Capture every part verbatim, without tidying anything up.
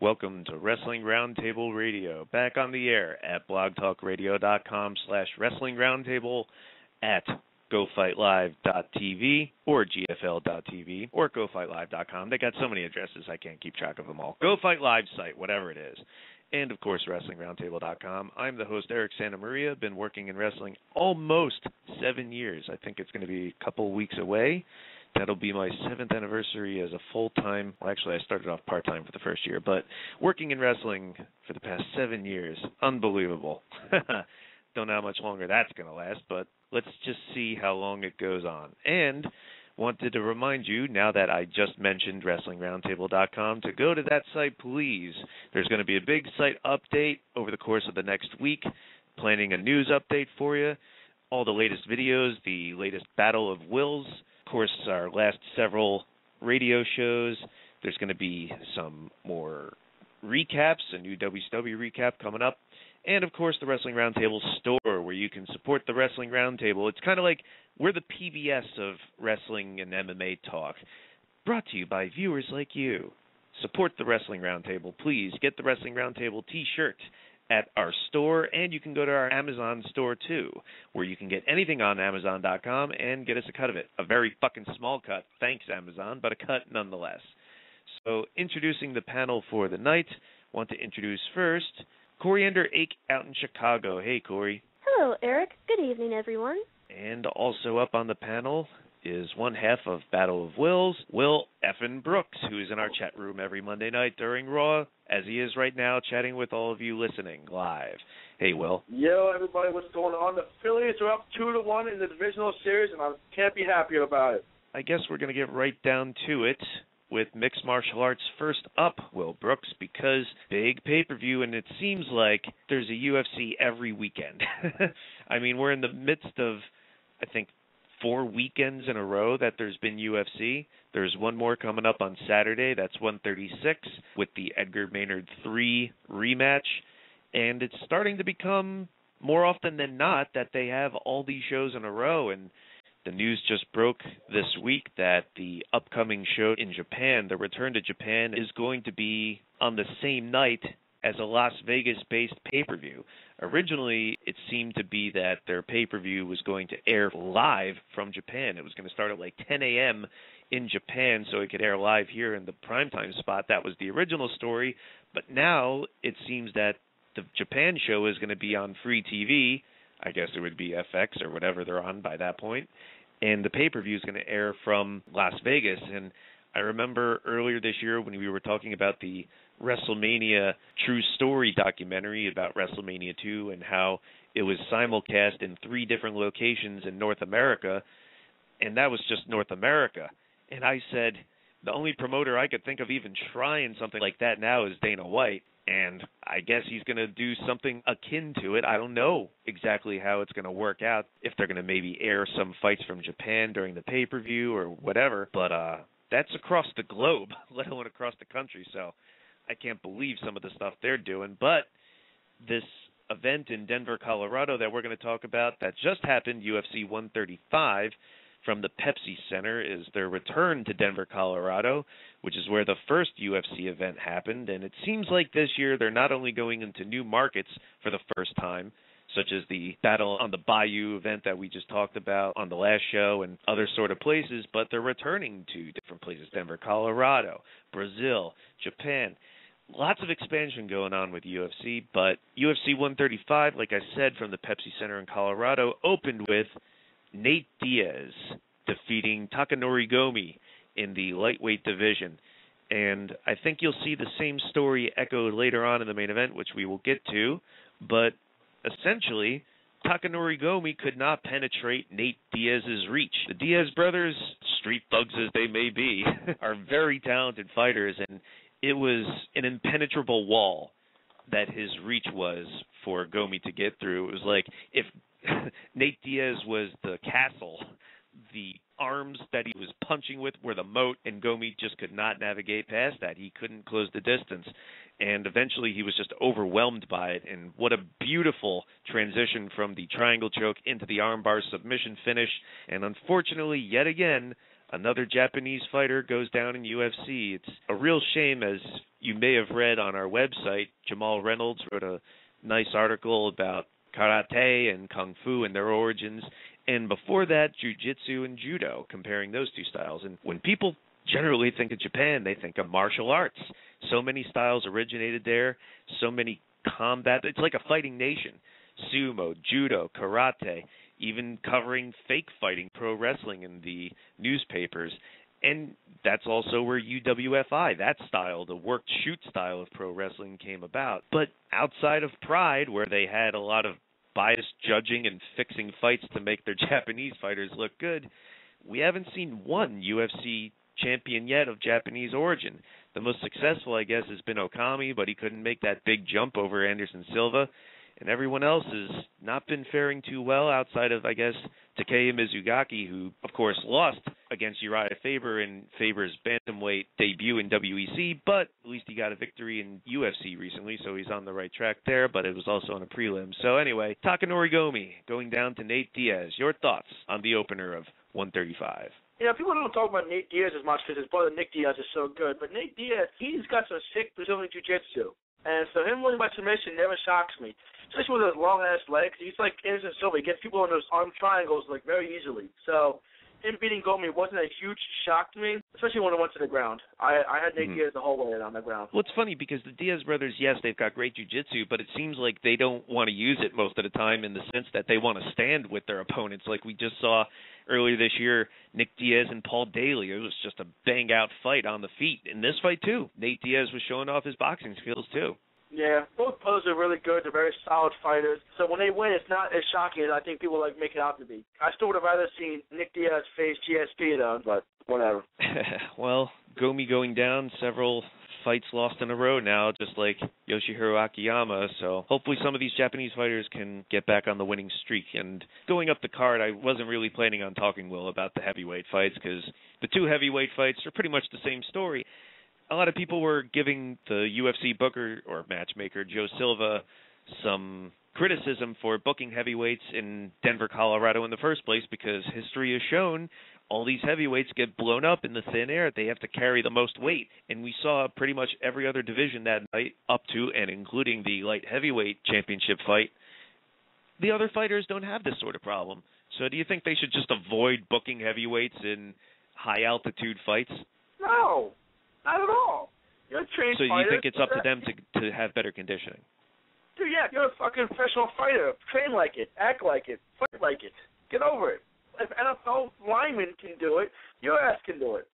Welcome to Wrestling Roundtable Radio, back on the air at blogtalkradio.com slash Wrestling Roundtable, at go fight live dot t v or g f l dot t v or go fight live dot com. They got so many addresses I can't keep track of them all. Go Fight Live site, whatever it is. And, of course, wrestling roundtable dot com. I'm the host, Eric Santamaria. I've been working in wrestling almost seven years. I think it's going to be a couple weeks away. That'll be my seventh anniversary as a full-time, well, actually, I started off part-time for the first year, but working in wrestling for the past seven years, unbelievable. Don't know how much longer that's going to last, but let's just see how long it goes on. And wanted to remind you, now that I just mentioned wrestling roundtable dot com, to go to that site, please. There's going to be a big site update over the course of the next week, planning a news update for you, all the latest videos, the latest Battle of Wills, of course, our last several radio shows. There's going to be some more recaps, a new W C W recap coming up, and, of course, the Wrestling Roundtable store, where you can support the Wrestling Roundtable. It's kind of like we're the P B S of wrestling and M M A talk, brought to you by viewers like you. Support the Wrestling Roundtable, please. Get the Wrestling Roundtable t-shirt at our store, and you can go to our Amazon store, too, where you can get anything on amazon dot com and get us a cut of it. A very fucking small cut, thanks, Amazon, but a cut nonetheless. So, introducing the panel for the night, want to introduce first Coriander Ake out in Chicago. Hey, Corey. Hello, Eric. Good evening, everyone. And also up on the panel is one half of Battle of Wills, Will Effin Brooks, who is in our chat room every Monday night during Raw, as he is right now chatting with all of you listening live. Hey, Will. Yo, everybody, what's going on? The Phillies are up two to one in the divisional series, and I can't be happier about it. I guess we're going to get right down to it with mixed martial arts first up, Will Brooks, because big pay-per-view, and it seems like there's a U F C every weekend. I mean, we're in the midst of, I think, four weekends in a row that there's been U F C. There's one more coming up on Saturday. That's one thirty-six with the Edgar Maynard three rematch. And it's starting to become more often than not that they have all these shows in a row. And the news just broke this week that the upcoming show in Japan, the return to Japan, is going to be on the same night as a Las Vegas-based pay-per-view. Originally, it seemed to be that their pay-per-view was going to air live from Japan. It was going to start at like ten a.m. in Japan so it could air live here in the primetime spot. That was the original story. But now it seems that the Japan show is going to be on free T V. I guess it would be F X or whatever they're on by that point. And the pay-per-view is going to air from Las Vegas. And I remember earlier this year when we were talking about the WrestleMania True Story documentary about WrestleMania two and how it was simulcast in three different locations in North America, and that was just North America. And I said, the only promoter I could think of even trying something like that now is Dana White, and I guess he's going to do something akin to it. I don't know exactly how it's going to work out, if they're going to maybe air some fights from Japan during the pay-per-view or whatever, but uh, that's across the globe, let alone across the country, so I can't believe some of the stuff they're doing. But this event in Denver, Colorado that we're going to talk about that just happened, U F C one thirty-five from the Pepsi Center, is their return to Denver, Colorado, which is where the first U F C event happened. And it seems like this year they're not only going into new markets for the first time, such as the Battle on the Bayou event that we just talked about on the last show and other sort of places, but they're returning to different places, Denver, Colorado, Brazil, Japan. Lots of expansion going on with U F C, but U F C one thirty-five, like I said, from the Pepsi Center in Colorado, opened with Nate Diaz defeating Takanori Gomi in the lightweight division. And I think you'll see the same story echoed later on in the main event, which we will get to. But essentially, Takanori Gomi could not penetrate Nate Diaz's reach. The Diaz brothers, street thugs as they may be, are very talented fighters, and it was an impenetrable wall that his reach was for Gomi to get through. It was like if Nate Diaz was the castle, the arms that he was punching with were the moat, and Gomi just could not navigate past that. He couldn't close the distance, and eventually he was just overwhelmed by it. And what a beautiful transition from the triangle choke into the armbar submission finish. And unfortunately, yet again, Another Japanese fighter goes down in U F C. It's a real shame, as you may have read on our website. Jamal Reynolds wrote a nice article about karate and kung fu and their origins, and before that, jiu-jitsu and judo, comparing those two styles. And when people generally think of Japan, they think of martial arts. So many styles originated there, so many combat. It's like a fighting nation. Sumo, judo, karate, even covering fake fighting, pro wrestling in the newspapers. And that's also where U W F I, that style, the work-shoot style of pro wrestling, came about. But outside of Pride, where they had a lot of biased judging and fixing fights to make their Japanese fighters look good, we haven't seen one U F C champion yet of Japanese origin. The most successful, I guess, has been Okami, but he couldn't make that big jump over Anderson Silva. And everyone else has not been faring too well outside of, I guess, Takei Mizugaki, who, of course, lost against Uriah Faber in Faber's bantamweight debut in W E C, but at least he got a victory in U F C recently, so he's on the right track there, but it was also on a prelim. So anyway, Takanori Gomi going down to Nate Diaz. Your thoughts on the opener of one thirty-five? You know, people don't talk about Nate Diaz as much because his brother Nick Diaz is so good, but Nate Diaz, he's got some sick Brazilian jiu-jitsu. And so him winning by submission never shocks me, especially with those long-ass legs. He's like Anderson Silva. He gets people in those arm triangles like very easily. So him beating Gomi wasn't a huge shock to me, especially when it went to the ground. I, I had Nate mm-hmm. Diaz the whole way on the ground. Well, it's funny because the Diaz brothers, yes, they've got great jiu-jitsu, but it seems like they don't want to use it most of the time in the sense that they want to stand with their opponents. Like we just saw earlier this year, Nick Diaz and Paul Daly. It was just a bang-out fight on the feet. In this fight, too, Nate Diaz was showing off his boxing skills, too. Yeah, both players are really good. They're very solid fighters. So when they win, it's not as shocking as I think people like make it out to be. I still would have rather seen Nick Diaz face G S P, though, but whatever. Well, Gomi going down, several fights lost in a row now, just like Yoshihiro Akiyama. So hopefully some of these Japanese fighters can get back on the winning streak. And going up the card, I wasn't really planning on talking, Will, about the heavyweight fights because the two heavyweight fights are pretty much the same story. A lot of people were giving the U F C booker or matchmaker, Joe Silva, some criticism for booking heavyweights in Denver, Colorado in the first place because history has shown all these heavyweights get blown up in the thin air. They have to carry the most weight. And we saw pretty much every other division that night up to and including the light heavyweight championship fight. The other fighters don't have this sort of problem. So do you think they should just avoid booking heavyweights in high-altitude fights? No. Not at all. You're a trained so fighter. So you think it's up to them to to have better conditioning? Dude, yeah, you're a fucking professional fighter. Train like it, act like it, fight like it. Get over it. If N F L linemen can do it, your ass can do it.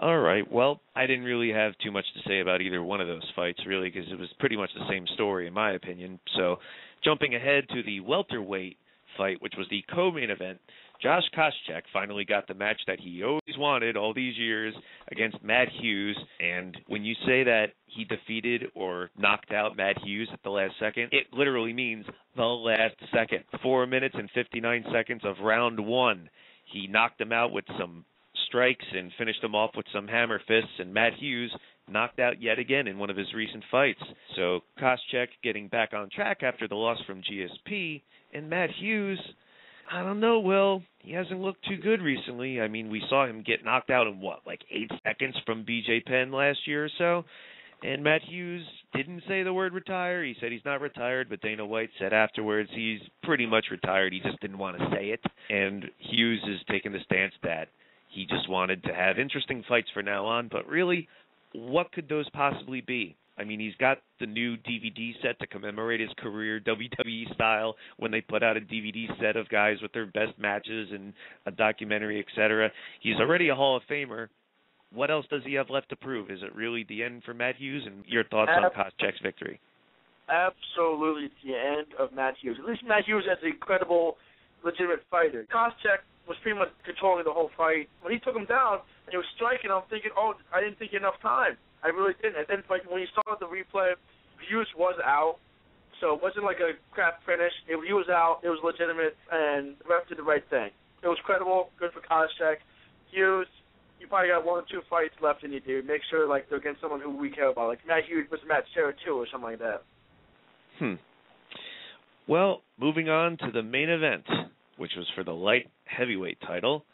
All right. Well, I didn't really have too much to say about either one of those fights, really, because it was pretty much the same story, in my opinion. So jumping ahead to the welterweight fight, which was the co-main event, Josh Koscheck finally got the match that he always wanted all these years against Matt Hughes. And when you say that he defeated or knocked out Matt Hughes at the last second, it literally means the last second. Four minutes and fifty-nine seconds of round one. He knocked him out with some strikes and finished him off with some hammer fists. And Matt Hughes knocked out yet again in one of his recent fights. So Koscheck getting back on track after the loss from G S P. And Matt Hughes, I don't know, Will. He hasn't looked too good recently. I mean, we saw him get knocked out in, what, like eight seconds from B J Penn last year or so? And Matt Hughes didn't say the word retire. He said he's not retired, but Dana White said afterwards he's pretty much retired. He just didn't want to say it. And Hughes is taking the stance that he just wanted to have interesting fights for now on. But really, what could those possibly be? I mean, he's got the new D V D set to commemorate his career, W W E style, when they put out a D V D set of guys with their best matches and a documentary, et cetera. He's already a Hall of Famer. What else does he have left to prove? Is it really the end for Matt Hughes? And your thoughts on Koscheck's victory? Absolutely the end of Matt Hughes. At least Matt Hughes is an incredible, legitimate fighter. Koscheck was pretty much controlling the whole fight. When he took him down and he was striking, I'm thinking, oh, I didn't think enough time. I really didn't. And then like, when you saw the replay, Hughes was out. So it wasn't like a crap finish. It, he was out. It was legitimate. And the ref did the right thing. It was credible. Good for Koscheck. Hughes, you probably got one or two fights left in you, dude. Make sure like they're against someone who we care about. Like Matt Hughes versus Matt Serra, too, or something like that. Hmm. Well, moving on to the main event, which was for the light heavyweight title.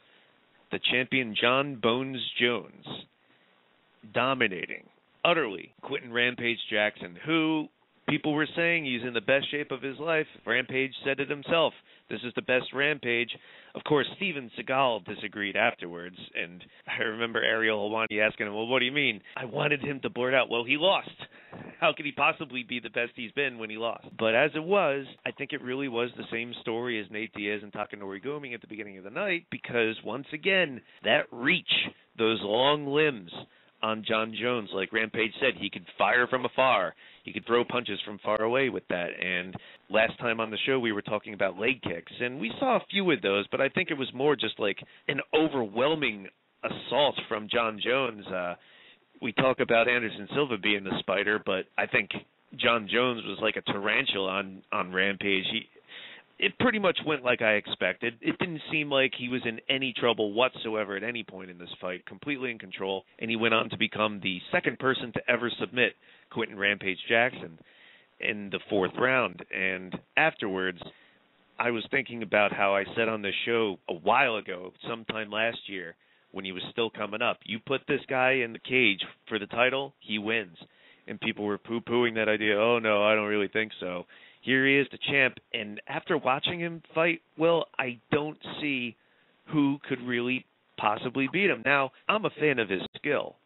the champion John Bones Jones, dominating, utterly, Quentin Rampage Jackson, who people were saying he's in the best shape of his life. Rampage said it himself. This is the best Rampage. Of course, Steven Seagal disagreed afterwards, and I remember Ariel Helwani asking him, well, what do you mean? I wanted him to blurt out, well, he lost. How could he possibly be the best he's been when he lost? But as it was, I think it really was the same story as Nate Diaz and Takanori Goeming at the beginning of the night, because once again, that reach, those long limbs on John Jones, like Rampage said, he could fire from afar. He could throw punches from far away with that. And last time on the show, we were talking about leg kicks, and we saw a few of those, but I think it was more just like an overwhelming assault from John Jones. Uh, we talk about Anderson Silva being the spider, but I think John Jones was like a tarantula on, on Rampage. He, it pretty much went like I expected. It didn't seem like he was in any trouble whatsoever at any point in this fight, completely in control, and he went on to become the second person to ever submit Quentin Rampage Jackson in the fourth round. And afterwards, I was thinking about how I said on the show a while ago, sometime last year, when he was still coming up, you put this guy in the cage for the title, he wins. And people were poo-pooing that idea, oh, no, I don't really think so. Here he is, the champ, and after watching him fight, well, I don't see who could really possibly beat him. Now, I'm a fan of his skill,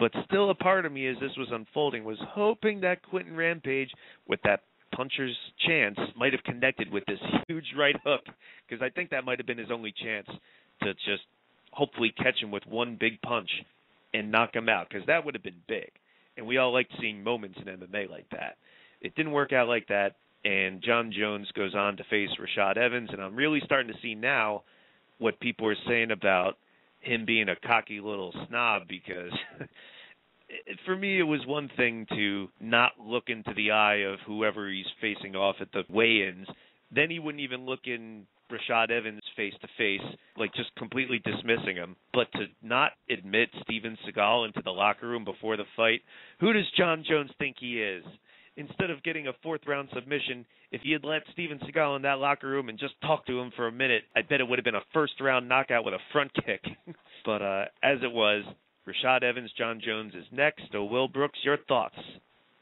but still a part of me, as this was unfolding, was hoping that Quentin Rampage, with that puncher's chance, might have connected with this huge right hook, because I think that might have been his only chance to just hopefully catch him with one big punch and knock him out, because that would have been big, and we all liked seeing moments in M M A like that. It didn't work out like that. And John Jones goes on to face Rashad Evans, and I'm really starting to see now what people are saying about him being a cocky little snob, because it, for me it was one thing to not look into the eye of whoever he's facing off at the weigh-ins. Then he wouldn't even look in Rashad Evans face-to-face, like just completely dismissing him. But to not admit Steven Seagal into the locker room before the fight, who does John Jones think he is? Instead of getting a fourth-round submission, if he had let Steven Seagal in that locker room and just talked to him for a minute, I bet it would have been a first-round knockout with a front kick. But uh, as it was, Rashad Evans, John Jones is next. So, Will Brooks, your thoughts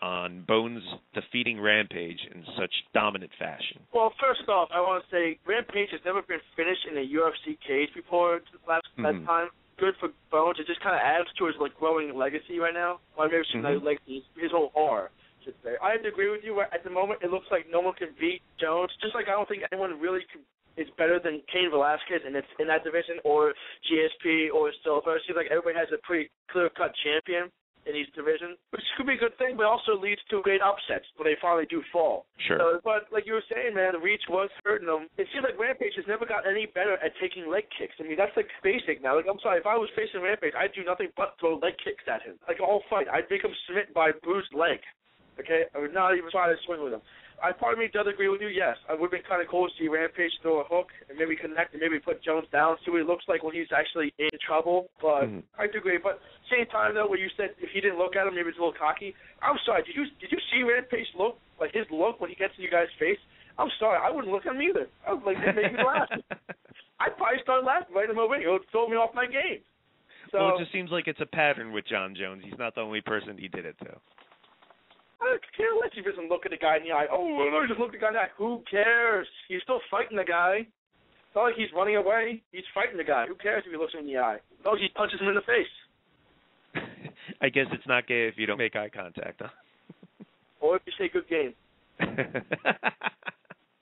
on Bones defeating Rampage in such dominant fashion? Well, first off, I want to say Rampage has never been finished in a U F C cage before last, last mm-hmm. time. Good for Bones. It just kind of adds to his like growing legacy right now. Well, maybe it's mm-hmm. like his whole aura. I have to agree with you. At the moment, it looks like no one can beat Jones. Just like I don't think anyone really can, is better than Cain Velasquez in, its, in that division, or G S P, or Silva. It seems like everybody has a pretty clear-cut champion in each division, which could be a good thing, but also leads to great upsets when they finally do fall. Sure. So, but like you were saying, man, the reach was hurting them. It seems like Rampage has never got any better at taking leg kicks. I mean, that's like basic now. Like, I'm sorry, if I was facing Rampage, I'd do nothing but throw leg kicks at him. Like, all fight, I'd make him submit by bruised leg. Okay, I would not even try to swing with him. I part of me does agree with you, yes. I would have been kind of cool to see Rampage throw a hook and maybe connect and maybe put Jones down, see what he looks like when he's actually in trouble. But mm-hmm. I do agree. But same time, though, when you said if he didn't look at him, maybe it's a little cocky. I'm sorry, did you did you see Rampage look, like his look when he gets in you guys' face? I'm sorry, I wouldn't look at him either. I was like, that made me laugh. I'd probably start laughing right in my way. It would throw me off my game. So, well, it just seems like it's a pattern with John Jones. He's not the only person he did it to. I can't let you just look at the guy in the eye. Oh, no, just look at the guy in the eye. Who cares? He's still fighting the guy. It's not like he's running away. He's fighting the guy. Who cares if he looks him in the eye? No, he punches him in the face. I guess it's not gay if you don't make eye contact, huh? Or if you say good game.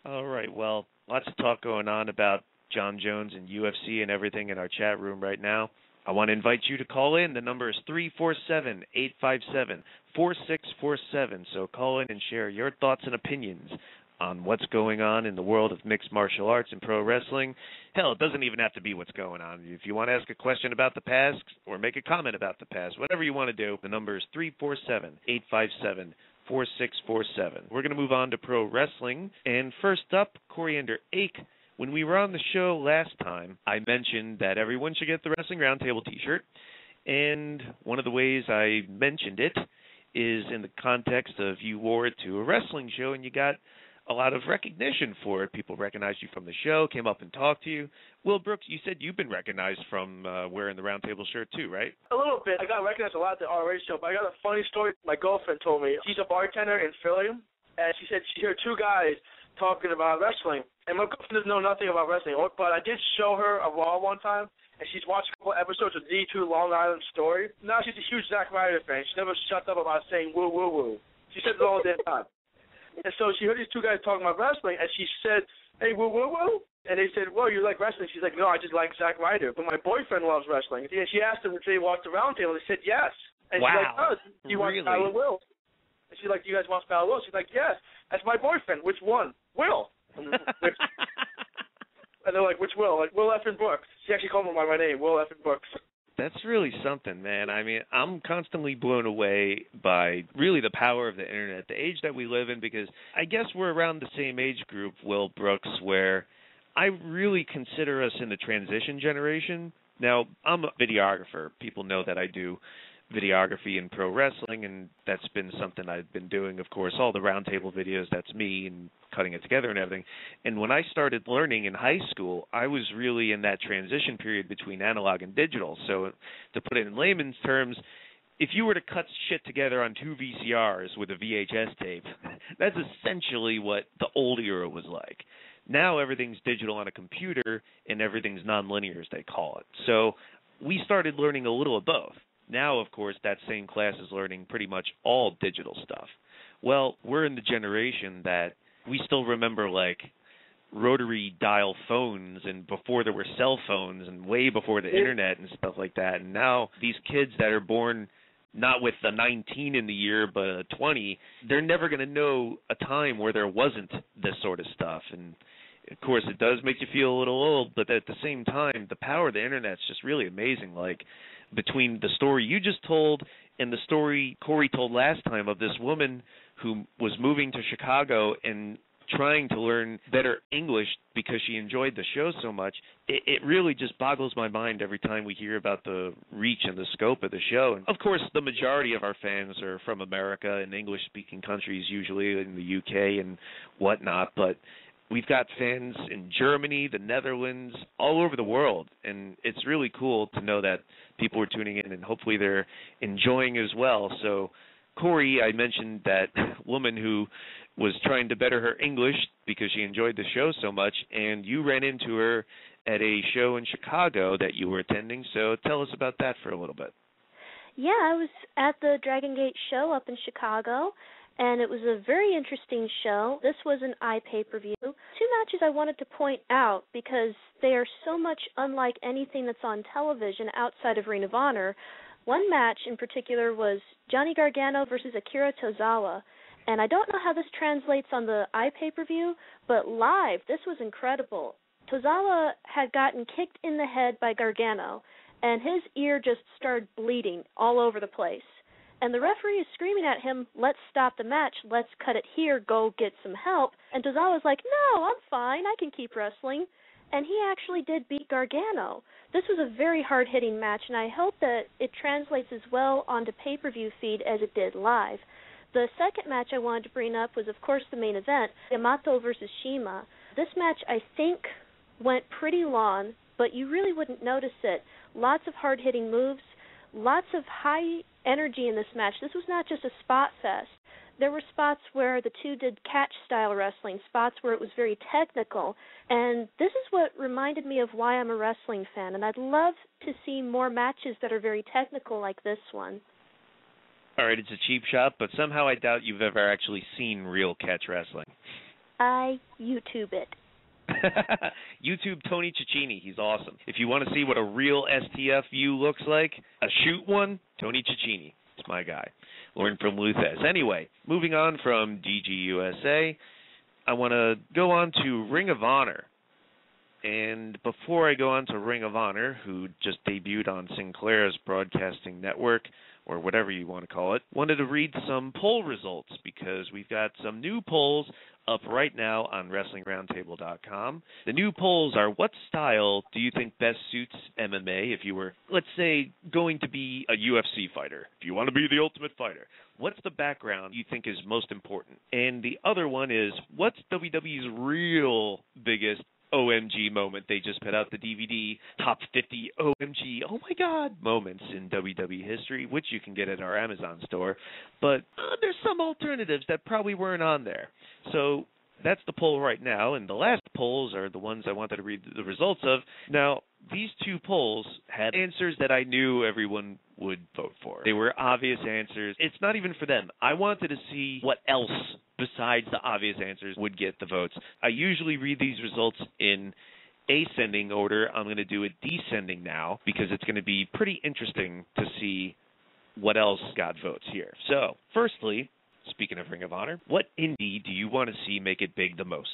All right, well, lots of talk going on about John Jones and U F C and everything in our chat room right now. I want to invite you to call in. The number is three four seven, eight five seven, four six four seven. So call in and share your thoughts and opinions on what's going on in the world of mixed martial arts and pro wrestling. Hell, it doesn't even have to be what's going on. If you want to ask a question about the past or make a comment about the past, whatever you want to do, the number is three four seven, eight five seven, four six four seven. We're going to move on to pro wrestling. And first up, Coriander Ake. When we were on the show last time, I mentioned that everyone should get the Wrestling Roundtable t-shirt, and one of the ways I mentioned it is in the context of you wore it to a wrestling show and you got a lot of recognition for it. People recognized you from the show, came up and talked to you. Will Brooks, you said you've been recognized from uh, wearing the Round Table shirt too, right? A little bit. I got recognized a lot at the R A show, but I got a funny story my girlfriend told me. She's a bartender in Philly, and she said she heard two guys talking about wrestling. And my girlfriend doesn't know nothing about wrestling, but I did show her a Raw one time, and she's watched a couple episodes of the two Long Island Story. Now she's a huge Zack Ryder fan. She never shuts up about saying woo, woo, woo. She says it all the time. And so she heard these two guys talking about wrestling, and she said, hey, woo, woo, woo. And they said, well, you like wrestling? She's like, no, I just like Zack Ryder, but my boyfriend loves wrestling. And she asked them if they watched the Roundtable. They said yes. And wow. She's like, oh, do you really? watch Battle of Will? And she's like, do you guys watch Battle of Will? She's like, yes. That's my boyfriend. Which one? Will. And they're like, which Will? Like, Will Effin Brooks. She actually called me by my name, Will Effin Brooks. That's really something, man. I mean, I'm constantly blown away by really the power of the internet, the age that we live in, because I guess we're around the same age group, Will Brooks, where I really consider us in the transition generation. Now, I'm a videographer. People know that I do videography in pro wrestling, and that's been something I've been doing, of course, all the Roundtable videos, that's me, and cutting it together and everything. And when I started learning in high school, I was really in that transition period between analog and digital. So to put it in layman's terms, if you were to cut shit together on two V C Rs with a V H S tape, that's essentially what the old era was like. Now everything's digital on a computer, and everything's nonlinear, as they call it. So we started learning a little of both. Now, of course, that same class is learning pretty much all digital stuff. Well, we're in the generation that we still remember, like, rotary dial phones and before there were cell phones and way before the internet and stuff like that. And now these kids that are born not with a nineteen in the year but a twenty, they're never going to know a time where there wasn't this sort of stuff. And, of course, it does make you feel a little old, but at the same time, the power of the internet is just really amazing. Like, between the story you just told and the story Corey told last time of this woman who was moving to Chicago and trying to learn better English because she enjoyed the show so much, it, it really just boggles my mind every time we hear about the reach and the scope of the show. And of course, the majority of our fans are from America and English-speaking countries, usually in the U K and whatnot, but we've got fans in Germany, the Netherlands, all over the world, and it's really cool to know that people are tuning in and hopefully they're enjoying as well. So, Corey, I mentioned that woman who was trying to better her English because she enjoyed the show so much, and you ran into her at a show in Chicago that you were attending, so tell us about that for a little bit. Yeah, I was at the Dragon Gate show up in Chicago, and it was a very interesting show. This was an iPay-per-view. Two matches I wanted to point out because they are so much unlike anything that's on television outside of Ring of Honor. One match in particular was Johnny Gargano versus Akira Tozawa. And I don't know how this translates on the iPay-per-view, but live, this was incredible. Tozawa had gotten kicked in the head by Gargano, and his ear just started bleeding all over the place. And the referee is screaming at him, let's stop the match, let's cut it here, go get some help. And Tozawa's like, no, I'm fine, I can keep wrestling. And he actually did beat Gargano. This was a very hard-hitting match, and I hope that it translates as well onto pay-per-view feed as it did live. The second match I wanted to bring up was, of course, the main event, Yamato versus Shima. This match, I think, went pretty long, but you really wouldn't notice it. Lots of hard-hitting moves, lots of high energy in this match. This was not just a spot fest. There were spots where the two did catch-style wrestling, spots where it was very technical. And this is what reminded me of why I'm a wrestling fan, and I'd love to see more matches that are very technical like this one. All right, it's a cheap shot, but somehow I doubt you've ever actually seen real catch wrestling. I YouTube it. YouTube Tony Cicchini. He's awesome. If you want to see what a real S T F U looks like, a shoot one, Tony Cicchini. It's my guy. Learn from Luthes. Anyway, moving on from D G U S A, I want to go on to Ring of Honor. And before I go on to Ring of Honor, who just debuted on Sinclair's Broadcasting Network, or whatever you want to call it, wanted to read some poll results because we've got some new polls up right now on wrestling roundtable dot com. The new polls are, what style do you think best suits M M A if you were, let's say, going to be a U F C fighter? If you want to be the Ultimate Fighter, what's the background you think is most important? And the other one is, what's W W E's real biggest O M G moment? They just put out the D V D, top fifty O M G, oh my God, moments in W W E history, which you can get at our Amazon store. But uh, there's some alternatives that probably weren't on there. So that's the poll right now. And the last polls are the ones I wanted to read the results of. Now, these two polls had answers that I knew everyone would vote for. They were obvious answers. It's not even for them. I wanted to see what else besides the obvious answers would get the votes. I usually read these results in ascending order. I'm going to do it descending now because it's going to be pretty interesting to see what else got votes here. So, firstly, speaking of Ring of Honor, what indie do you want to see make it big the most?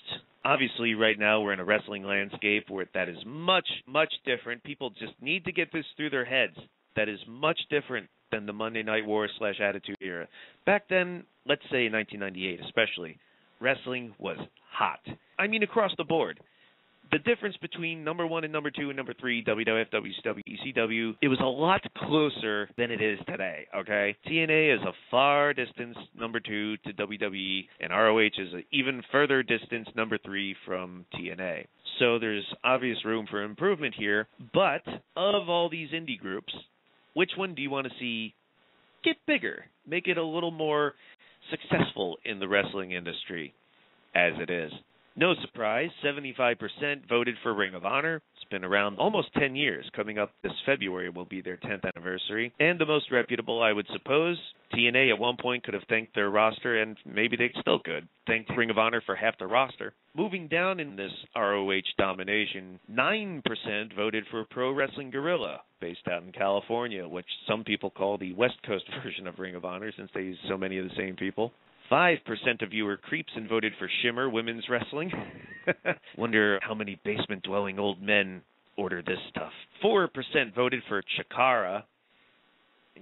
Obviously, right now we're in a wrestling landscape where that is much, much different. People just need to get this through their heads. That is much different than the Monday Night War slash Attitude Era. Back then, let's say in nineteen ninety-eight especially, wrestling was hot. I mean, across the board. The difference between number one and number two and number three, W W F, W C W, E C W, it was a lot closer than it is today, okay? T N A is a far distance number two to W W E, and R O H is an even further distance number three from T N A. So there's obvious room for improvement here, but of all these indie groups, which one do you want to see get bigger, make it a little more successful in the wrestling industry as it is? No surprise, seventy-five percent voted for Ring of Honor. It's been around almost ten years. Coming up this February will be their tenth anniversary. And the most reputable, I would suppose. T N A at one point could have thanked their roster, and maybe they still could. Thanked Ring of Honor for half the roster. Moving down in this R O H domination, nine percent voted for Pro Wrestling Guerrilla, based out in California, which some people call the West Coast version of Ring of Honor since they use so many of the same people. five percent of you were creeps and voted for Shimmer Women's Wrestling. Wonder how many basement-dwelling old men order this stuff. four percent voted for Chikara.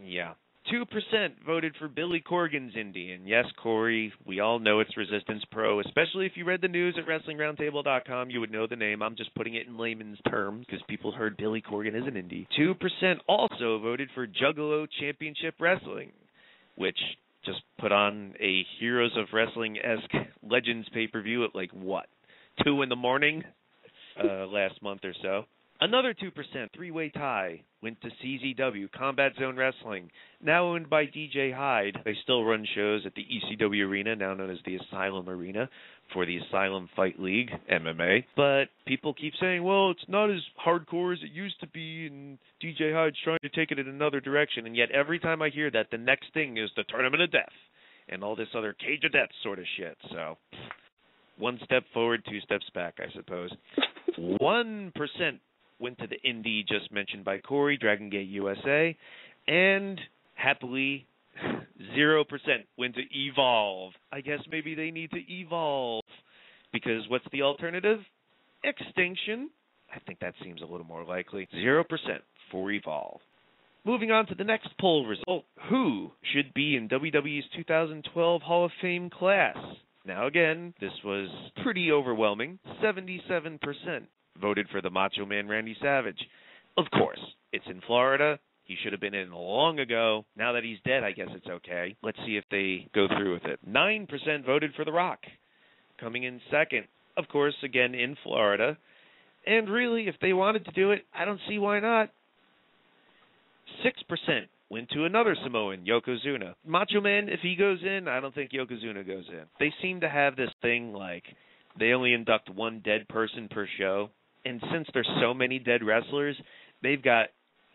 Yeah. two percent voted for Billy Corgan's indie. And yes, Corey, we all know it's Resistance Pro, especially if you read the news at wrestling roundtable dot com, you would know the name. I'm just putting it in layman's terms because people heard Billy Corgan is an indie. two percent also voted for Juggalo Championship Wrestling, which just put on a Heroes of Wrestling-esque Legends pay-per-view at, like, what, two in the morning uh, last month or so. Another two percent three-way tie went to C Z W, Combat Zone Wrestling, now owned by D J Hyde. They still run shows at the E C W Arena, now known as the Asylum Arena, for the Asylum Fight League, M M A. But people keep saying, well, it's not as hardcore as it used to be, and D J Hyde's trying to take it in another direction. And yet every time I hear that, the next thing is the Tournament of Death and all this other Cage of Death sort of shit. So one step forward, two steps back, I suppose. one percent went to the indie just mentioned by Corey, Dragon Gate U S A, and happily zero percent went to Evolve. I guess maybe they need to evolve because what's the alternative? Extinction. I think that seems a little more likely. zero percent for Evolve. Moving on to the next poll result. Who should be in W W E's two thousand twelve Hall of Fame class? Now again, this was pretty overwhelming. seventy-seven percent. Voted for the Macho Man Randy Savage. Of course, it's in Florida. He should have been in long ago. Now that he's dead, I guess it's okay. Let's see if they go through with it. nine percent voted for The Rock, coming in second. Of course, again, in Florida. And really, if they wanted to do it, I don't see why not. six percent went to another Samoan, Yokozuna. Macho Man, if he goes in, I don't think Yokozuna goes in. They seem to have this thing like they only induct one dead person per show. And since there's so many dead wrestlers, they've got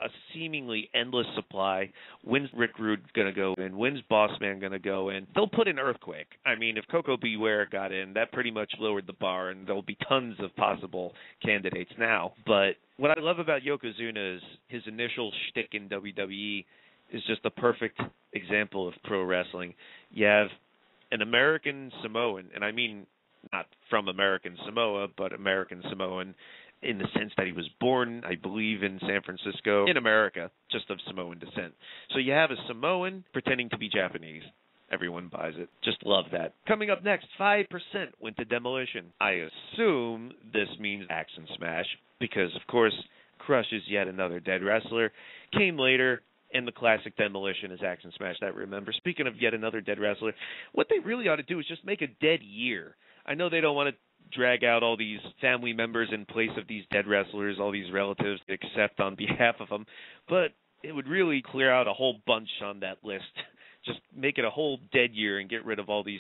a seemingly endless supply. When's Rick Rude going to go in? When's Bossman going to go in? They'll put in Earthquake. I mean, if Coco Beware got in, that pretty much lowered the bar, and there'll be tons of possible candidates now. But what I love about Yokozuna is his initial shtick in W W E is just the perfect example of pro wrestling. You have an American Samoan, and I mean not from American Samoa, but American Samoan in the sense that he was born, I believe, in San Francisco, in America, just of Samoan descent. So you have a Samoan pretending to be Japanese. Everyone buys it. Just love that. Coming up next, five percent went to Demolition. I assume this means Axe and Smash because, of course, Crush is yet another dead wrestler. Came later, and the classic Demolition is Axe and Smash that I remember. Speaking of yet another dead wrestler, what they really ought to do is just make a dead year. I know they don't want to drag out all these family members in place of these dead wrestlers, all these relatives, except on behalf of them, but it would really clear out a whole bunch on that list. Just make it a whole dead year and get rid of all these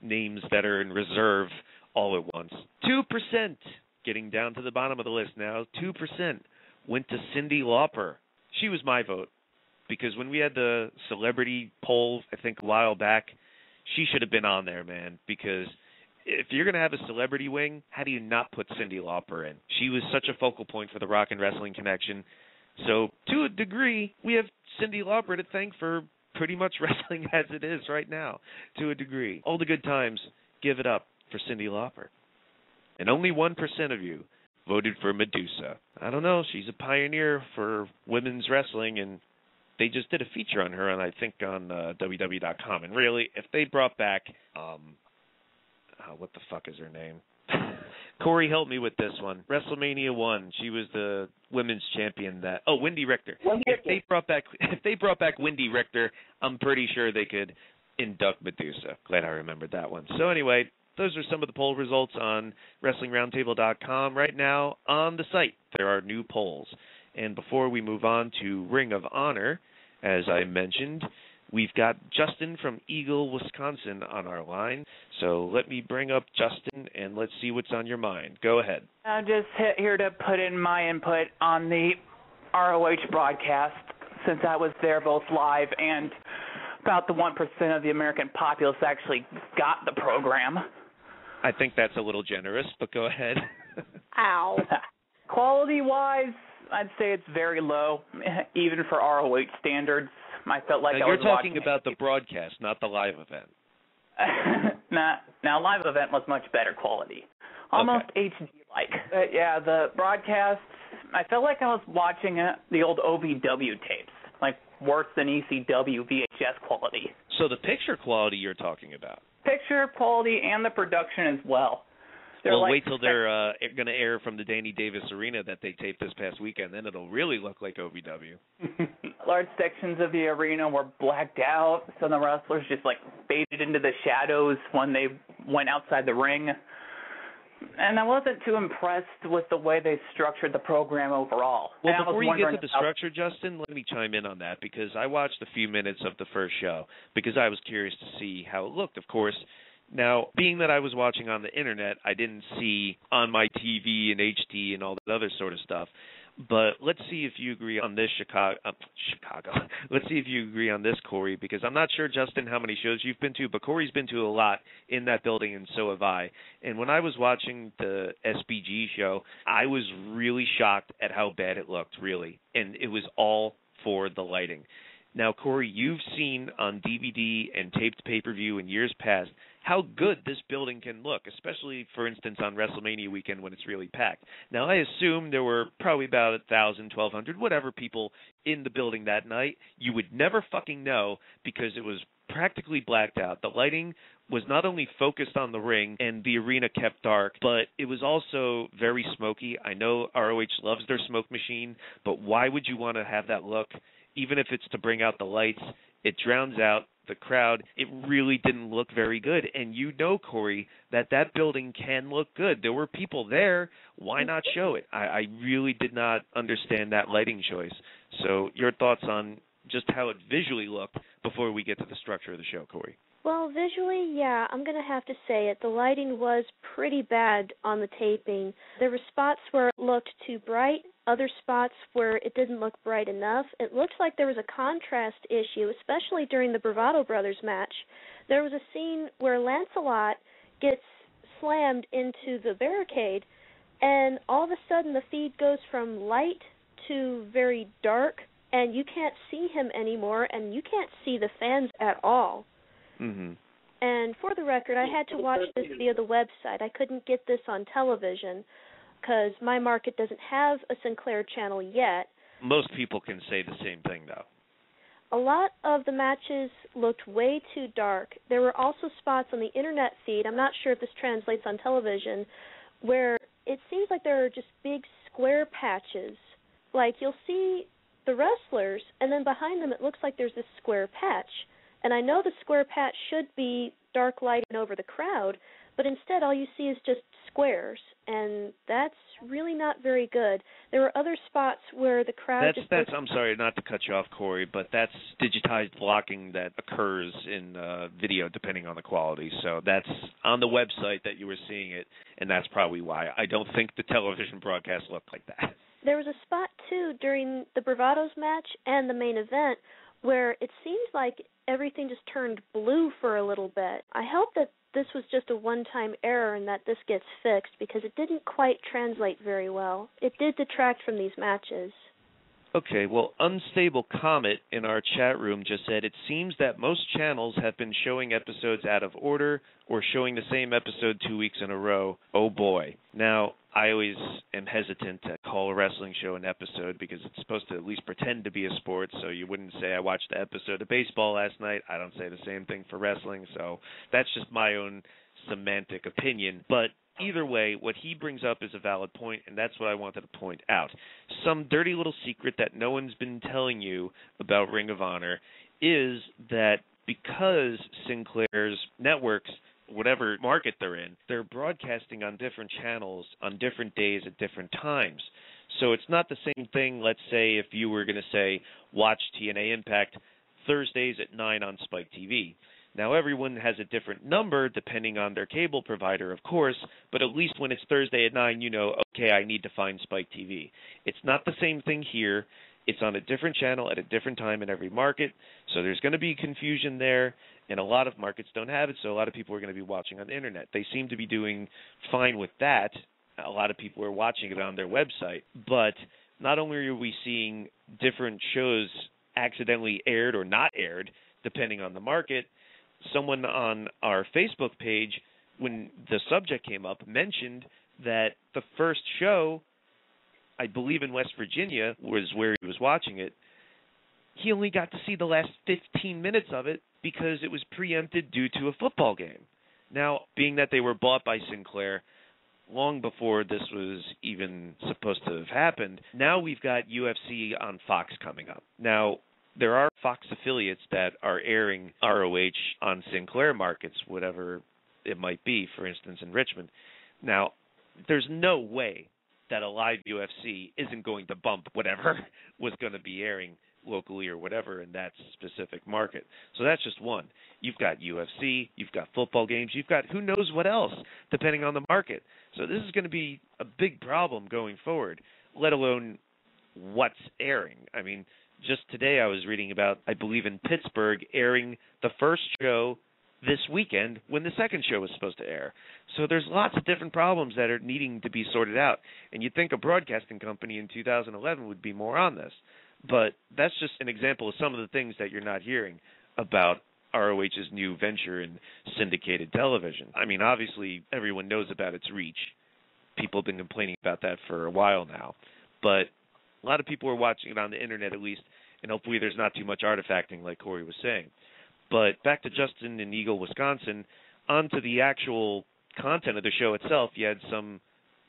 names that are in reserve all at once. two percent, getting down to the bottom of the list now, two percent went to Cyndi Lauper. She was my vote because when we had the celebrity poll, I think a while back, she should have been on there, man, because if you're going to have a celebrity wing, how do you not put Cyndi Lauper in? She was such a focal point for the Rock and Wrestling Connection. So to a degree, we have Cyndi Lauper to thank for pretty much wrestling as it is right now, to a degree. All the good times, give it up for Cyndi Lauper. And only one percent of you voted for Medusa. I don't know, she's a pioneer for women's wrestling, and they just did a feature on her, and I think on uh, W W E dot com. And really, if they brought back, um, oh, what the fuck is her name? Corey, help me with this one. WrestleMania one, she was the women's champion that... Oh, Wendy Richter. Wendy Richter. If they brought back, if they brought back Wendy Richter, I'm pretty sure they could induct Medusa. Glad I remembered that one. So anyway, those are some of the poll results on Wrestling Roundtable dot com. Right now, on the site, there are new polls. And before we move on to Ring of Honor, as I mentioned, we've got Justin from Eagle, Wisconsin on our line. So let me bring up Justin and let's see what's on your mind. Go ahead. I'm just here to put in my input on the R O H broadcast since I was there both live and about the one percent of the American populace actually got the program. I think that's a little generous, but go ahead. Ow. Quality-wise, I'd say it's very low, even for R O H standards. I felt like now I was you're talking watching about it. The broadcast, not the live event. nah, now, live event was much better quality. Almost okay. H D-like. But, yeah, the broadcast, I felt like I was watching uh, the old O V W tapes, like worse than E C W V H S quality. So the picture quality you're talking about. Picture quality and the production as well. They're well, like, wait till they're uh, going to air from the Danny Davis Arena that they taped this past weekend. Then it'll really look like O V W. Large sections of the arena were blacked out. Some of the wrestlers just, like, faded into the shadows when they went outside the ring. And I wasn't too impressed with the way they structured the program overall. Well, and before you get to the structure, Justin, let me chime in on that because I watched a few minutes of the first show because I was curious to see how it looked, of course. Now, being that I was watching on the internet, I didn't see on my T V and H D and all that other sort of stuff. But let's see if you agree on this, Chicago. Uh, Chicago. Let's see if you agree on this, Corey, because I'm not sure, Justin, how many shows you've been to, but Corey's been to a lot in that building, and so have I. And when I was watching the S B G show, I was really shocked at how bad it looked, really. And it was all for the lighting. Now, Corey, you've seen on D V D and taped pay-per-view in years past how good this building can look, especially, for instance, on WrestleMania weekend when it's really packed. Now, I assume there were probably about a thousand, twelve hundred, whatever people in the building that night. You would never fucking know because it was practically blacked out. The lighting was not only focused on the ring and the arena kept dark, but it was also very smoky. I know R O H loves their smoke machine, but why would you want to have that look? Even if it's to bring out the lights, it drowns out the crowd. It really didn't look very good. And you know, Corey, that that building can look good. There were people there. Why not show it? I, I really did not understand that lighting choice. So your thoughts on just how it visually looked before we get to the structure of the show, Corey? Well, visually, yeah, I'm going to have to say it. The lighting was pretty bad on the taping. There were spots where it looked too bright, other spots where it didn't look bright enough. It looked like there was a contrast issue, especially during the Bravado Brothers match. There was a scene where Lancelot gets slammed into the barricade, and all of a sudden the feed goes from light to very dark, and you can't see him anymore, and you can't see the fans at all. Mm-hmm. And for the record, I had to watch this via the website. I couldn't get this on television because my market doesn't have a Sinclair channel yet. Most people can say the same thing, though. A lot of the matches looked way too dark. There were also spots on the internet feed, I'm not sure if this translates on television, where it seems like there are just big square patches. Like you'll see the wrestlers, and then behind them it looks like there's this square patch. And I know the square patch should be dark lighting over the crowd, but instead all you see is just squares, and that's really not very good. There were other spots where the crowd that's, just... That's, I'm sorry, not to cut you off, Corey, but that's digitized blocking that occurs in uh, video depending on the quality. So that's on the website that you were seeing it, and that's probably why. I don't think the television broadcast looked like that. There was a spot, too, during the Bravados match and the main event where it seems like everything just turned blue for a little bit. I hope that this was just a one-time error and that this gets fixed because it didn't quite translate very well. It did detract from these matches. Okay, well, Unstable Comet in our chat room just said, it seems that most channels have been showing episodes out of order or showing the same episode two weeks in a row. Oh, boy. Now, I always am hesitant to call a wrestling show an episode because it's supposed to at least pretend to be a sport, so you wouldn't say I watched the episode of baseball last night. I don't say the same thing for wrestling, so that's just my own semantic opinion. But either way, what he brings up is a valid point, and that's what I wanted to point out. Some dirty little secret that no one's been telling you about Ring of Honor is that because Sinclair's networks, whatever market they're in, they're broadcasting on different channels on different days at different times. So it's not the same thing, let's say, if you were going to say, watch T N A Impact Thursdays at nine on Spike T V. Now, everyone has a different number depending on their cable provider, of course, but at least when it's Thursday at nine, you know, okay, I need to find Spike T V. It's not the same thing here. It's on a different channel at a different time in every market, so there's going to be confusion there, and a lot of markets don't have it, so a lot of people are going to be watching on the internet. They seem to be doing fine with that. A lot of people are watching it on their website, but not only are we seeing different shows accidentally aired or not aired, depending on the market, someone on our Facebook page, when the subject came up, mentioned that the first show, I believe in West Virginia, was where he was watching it. He only got to see the last fifteen minutes of it because it was preempted due to a football game. Now, being that they were bought by Sinclair long before this was even supposed to have happened, now we've got U F C on Fox coming up. Now, there are Fox affiliates that are airing R O H on Sinclair markets, whatever it might be, for instance, in Richmond. Now, there's no way that a live U F C isn't going to bump whatever was going to be airing locally or whatever in that specific market. So that's just one. You've got U F C, you've got football games, you've got who knows what else, depending on the market. So this is going to be a big problem going forward, let alone what's airing. I mean, just today I was reading about, I believe in Pittsburgh, airing the first show this weekend when the second show was supposed to air. So there's lots of different problems that are needing to be sorted out. And you'd think a broadcasting company in two thousand eleven would be more on this. But that's just an example of some of the things that you're not hearing about R O H's new venture in syndicated television. I mean, obviously, everyone knows about its reach. People have been complaining about that for a while now. But a lot of people are watching it on the internet at least, and hopefully there's not too much artifacting like Corey was saying. But back to Justin in Eagle, Wisconsin, onto the actual content of the show itself, you had some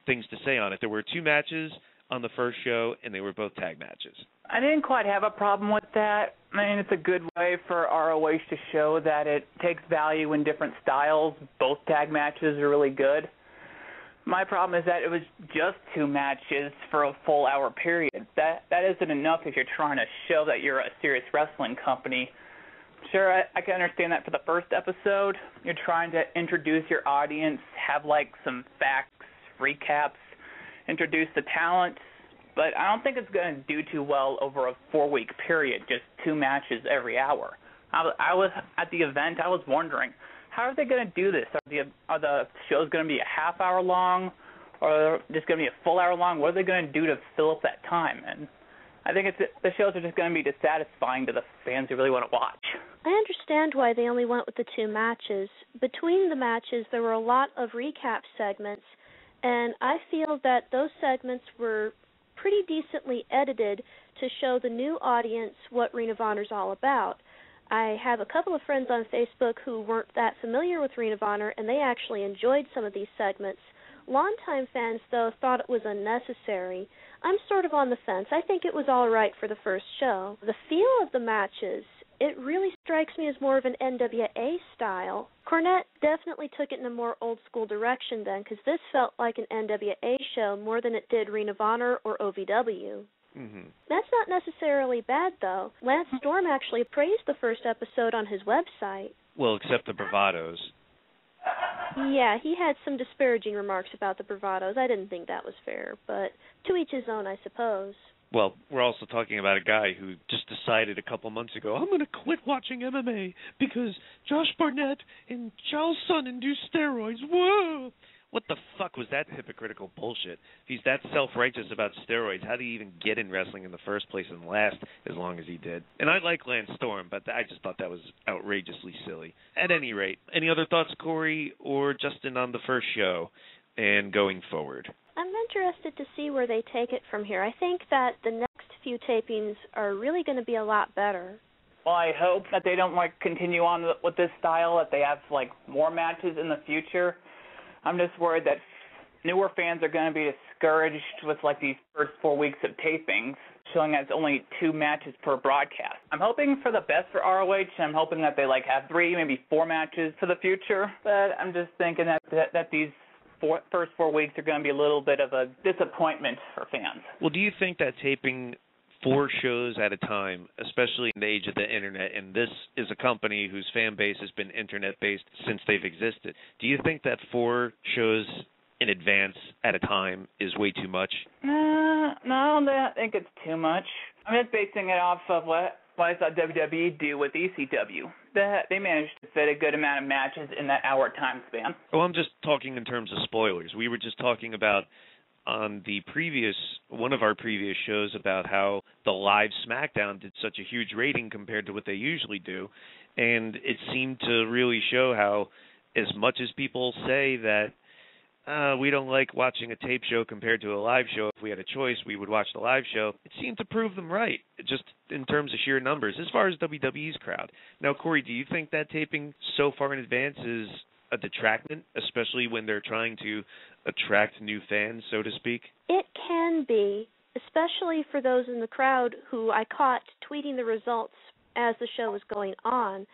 things to say on it. There were two matches on the first show, and they were both tag matches. I didn't quite have a problem with that. I mean, it's a good way for R O H to show that it takes value in different styles. Both tag matches are really good. My problem is that it was just two matches for a full hour period. That that isn't enough if you're trying to show that you're a serious wrestling company. Sure, I, I can understand that for the first episode. You're trying to introduce your audience, have like some facts, recaps, introduce the talent. But I don't think it's going to do too well over a four-week period, just two matches every hour. I, I was at the event, I was wondering, how are they going to do this? Are the, are the shows going to be a half hour long, or just going to be a full hour long? What are they going to do to fill up that time? And I think it's, the shows are just going to be dissatisfying to the fans who really want to watch. I understand why they only went with the two matches. Between the matches, there were a lot of recap segments, and I feel that those segments were pretty decently edited to show the new audience what Ring of Honor is all about. I have a couple of friends on Facebook who weren't that familiar with Ring of Honor, and they actually enjoyed some of these segments. Longtime fans, though, thought it was unnecessary. I'm sort of on the fence. I think it was all right for the first show. The feel of the matches, it really strikes me as more of an N W A style. Cornette definitely took it in a more old-school direction then, because this felt like an N W A show more than it did Ring of Honor or O V W. Mm-hmm. That's not necessarily bad, though. Lance Storm actually praised the first episode on his website. Well, except the bravados. Yeah, he had some disparaging remarks about the bravados. I didn't think that was fair, but to each his own, I suppose. Well, we're also talking about a guy who just decided a couple months ago, I'm going to quit watching M M A because Josh Barnett and Chael Sonnen do steroids. Whoa! What the fuck was that hypocritical bullshit? If he's that self-righteous about steroids, how did he even get in wrestling in the first place and last as long as he did? And I like Lance Storm, but I just thought that was outrageously silly. At any rate, any other thoughts, Corey or Justin, on the first show and going forward? I'm interested to see where they take it from here. I think that the next few tapings are really going to be a lot better. Well, I hope that they don't like continue on with this style, that they have like more matches in the future. I'm just worried that newer fans are going to be discouraged with, like, these first four weeks of tapings, showing that it's only two matches per broadcast. I'm hoping for the best for R O H, and I'm hoping that they, like, have three, maybe four matches for the future. But I'm just thinking that, that, that these four, first four weeks are going to be a little bit of a disappointment for fans. Well, do you think that taping four shows at a time, especially in the age of the internet, and this is a company whose fan base has been internet-based since they've existed. Do you think that four shows in advance at a time is way too much? Uh, no, I don't think it's too much. I'm just basing it off of what, what I saw W W E do with E C W. That they managed to fit a good amount of matches in that hour time span. Well, I'm just talking in terms of spoilers. We were just talking about on the previous, one of our previous shows about how the live SmackDown did such a huge rating compared to what they usually do. And it seemed to really show how, as much as people say that uh, we don't like watching a tape show compared to a live show, if we had a choice, we would watch the live show. It seemed to prove them right, just in terms of sheer numbers, as far as W W E's crowd. Now, Corey, do you think that taping so far in advance is a detractment, especially when they're trying to attract new fans, so to speak? It can be, especially for those in the crowd who I caught tweeting the results as the show was going on.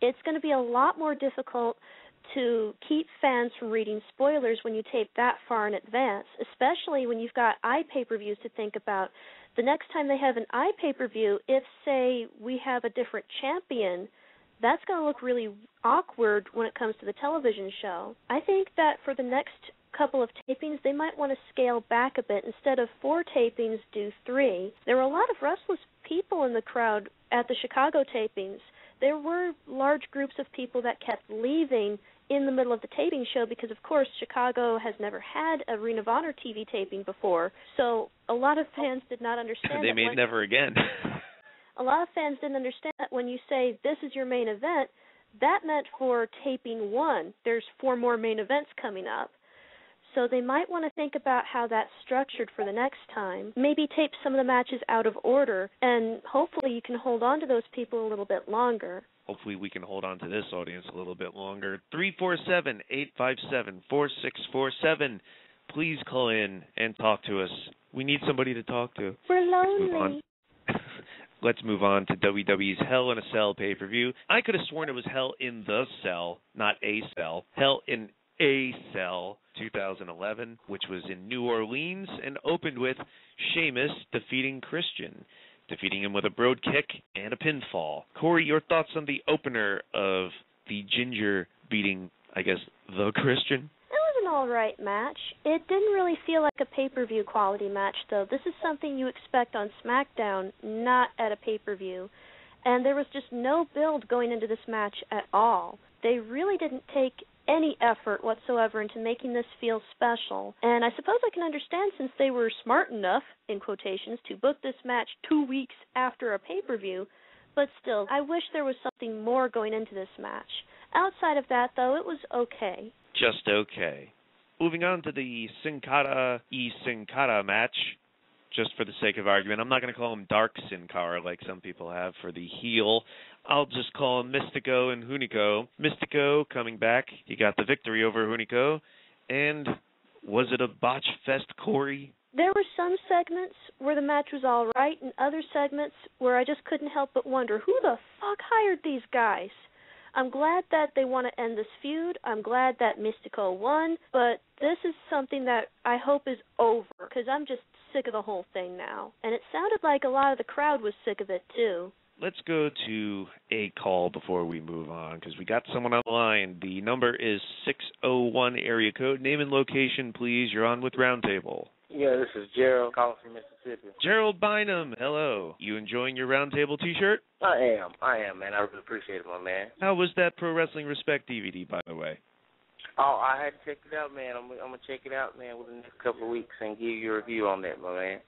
It's going to be a lot more difficult to keep fans from reading spoilers when you tape that far in advance, especially when you've got iPay-per-views to think about. The next time they have an iPay-per-view, if, say, we have a different champion, that's going to look really awkward when it comes to the television show. I think that for the next couple of tapings, they might want to scale back a bit. Instead of four tapings, do three. There were a lot of restless people in the crowd at the Chicago tapings. There were large groups of people that kept leaving in the middle of the taping show because, of course, Chicago has never had a Ring of Honor T V taping before. So a lot of fans did not understand. They may never again. A lot of fans didn't understand that when you say this is your main event, that meant for taping one, there's four more main events coming up. So they might want to think about how that's structured for the next time. Maybe tape some of the matches out of order, and hopefully you can hold on to those people a little bit longer. Hopefully we can hold on to this audience a little bit longer. three four seven, eight five seven, four six four seven. Please call in and talk to us. We need somebody to talk to. We're lonely. Let's move on to W W E's Hell in a Cell pay-per-view. I could have sworn it was Hell in the Cell, not a cell. Hell in a Cell twenty eleven, which was in New Orleans and opened with Sheamus defeating Christian, defeating him with a broad kick and a pinfall. Corey, your thoughts on the opener of the Ginger beating, I guess, the Christian? All right match. It didn't really feel like a pay-per-view quality match, though. This is something you expect on SmackDown, not at a pay-per-view. And there was just no build going into this match at all. They really didn't take any effort whatsoever into making this feel special. And I suppose I can understand, since they were smart enough, in quotations, to book this match two weeks after a pay-per-view. But still, I wish there was something more going into this match. Outside of that, though, it was okay. Just okay. Moving on to the Sin Cara-y Sin Cara match, just for the sake of argument. I'm not going to call him Dark Sin Cara like some people have for the heel. I'll just call him Mystico and Junico. Mystico coming back. He got the victory over Junico. And was it a botch fest, Corey? There were some segments where the match was all right and other segments where I just couldn't help but wonder, who the fuck hired these guys? I'm glad that they want to end this feud. I'm glad that Mystico won, but this is something that I hope is over because I'm just sick of the whole thing now. And it sounded like a lot of the crowd was sick of it, too. Let's go to a call before we move on because we got someone on the line. The number is six oh one area code. Name and location, please. You're on with Roundtable. Yeah, this is Gerald calling from Mississippi. Gerald Bynum, hello. You enjoying your Roundtable T-shirt? I am. I am, man. I really appreciate it, my man. How was that Pro Wrestling Respect D V D, by the way? Oh, I had to check it out, man. I'm, I'm going to check it out, man, within the next couple of weeks and give you a review on that, my man.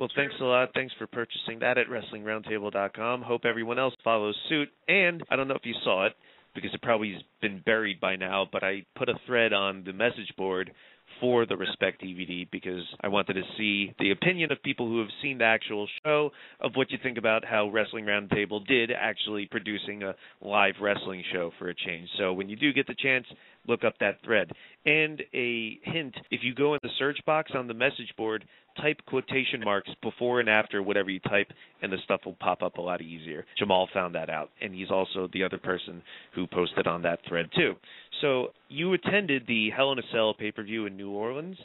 Well, thanks a lot. Thanks for purchasing that at wrestling roundtable dot com. Hope everyone else follows suit. And I don't know if you saw it because it probably has been buried by now, but I put a thread on the message board for the Respect D V D because I wanted to see the opinion of people who have seen the actual show of what you think about how Wrestling Roundtable did actually producing a live wrestling show for a change. So when you do get the chance, look up that thread. And a hint, if you go in the search box on the message board, type quotation marks before and after whatever you type, and the stuff will pop up a lot easier. Jamal found that out, and he's also the other person who posted on that thread too. So you attended the Hell in a Cell pay-per-view in New Orleans,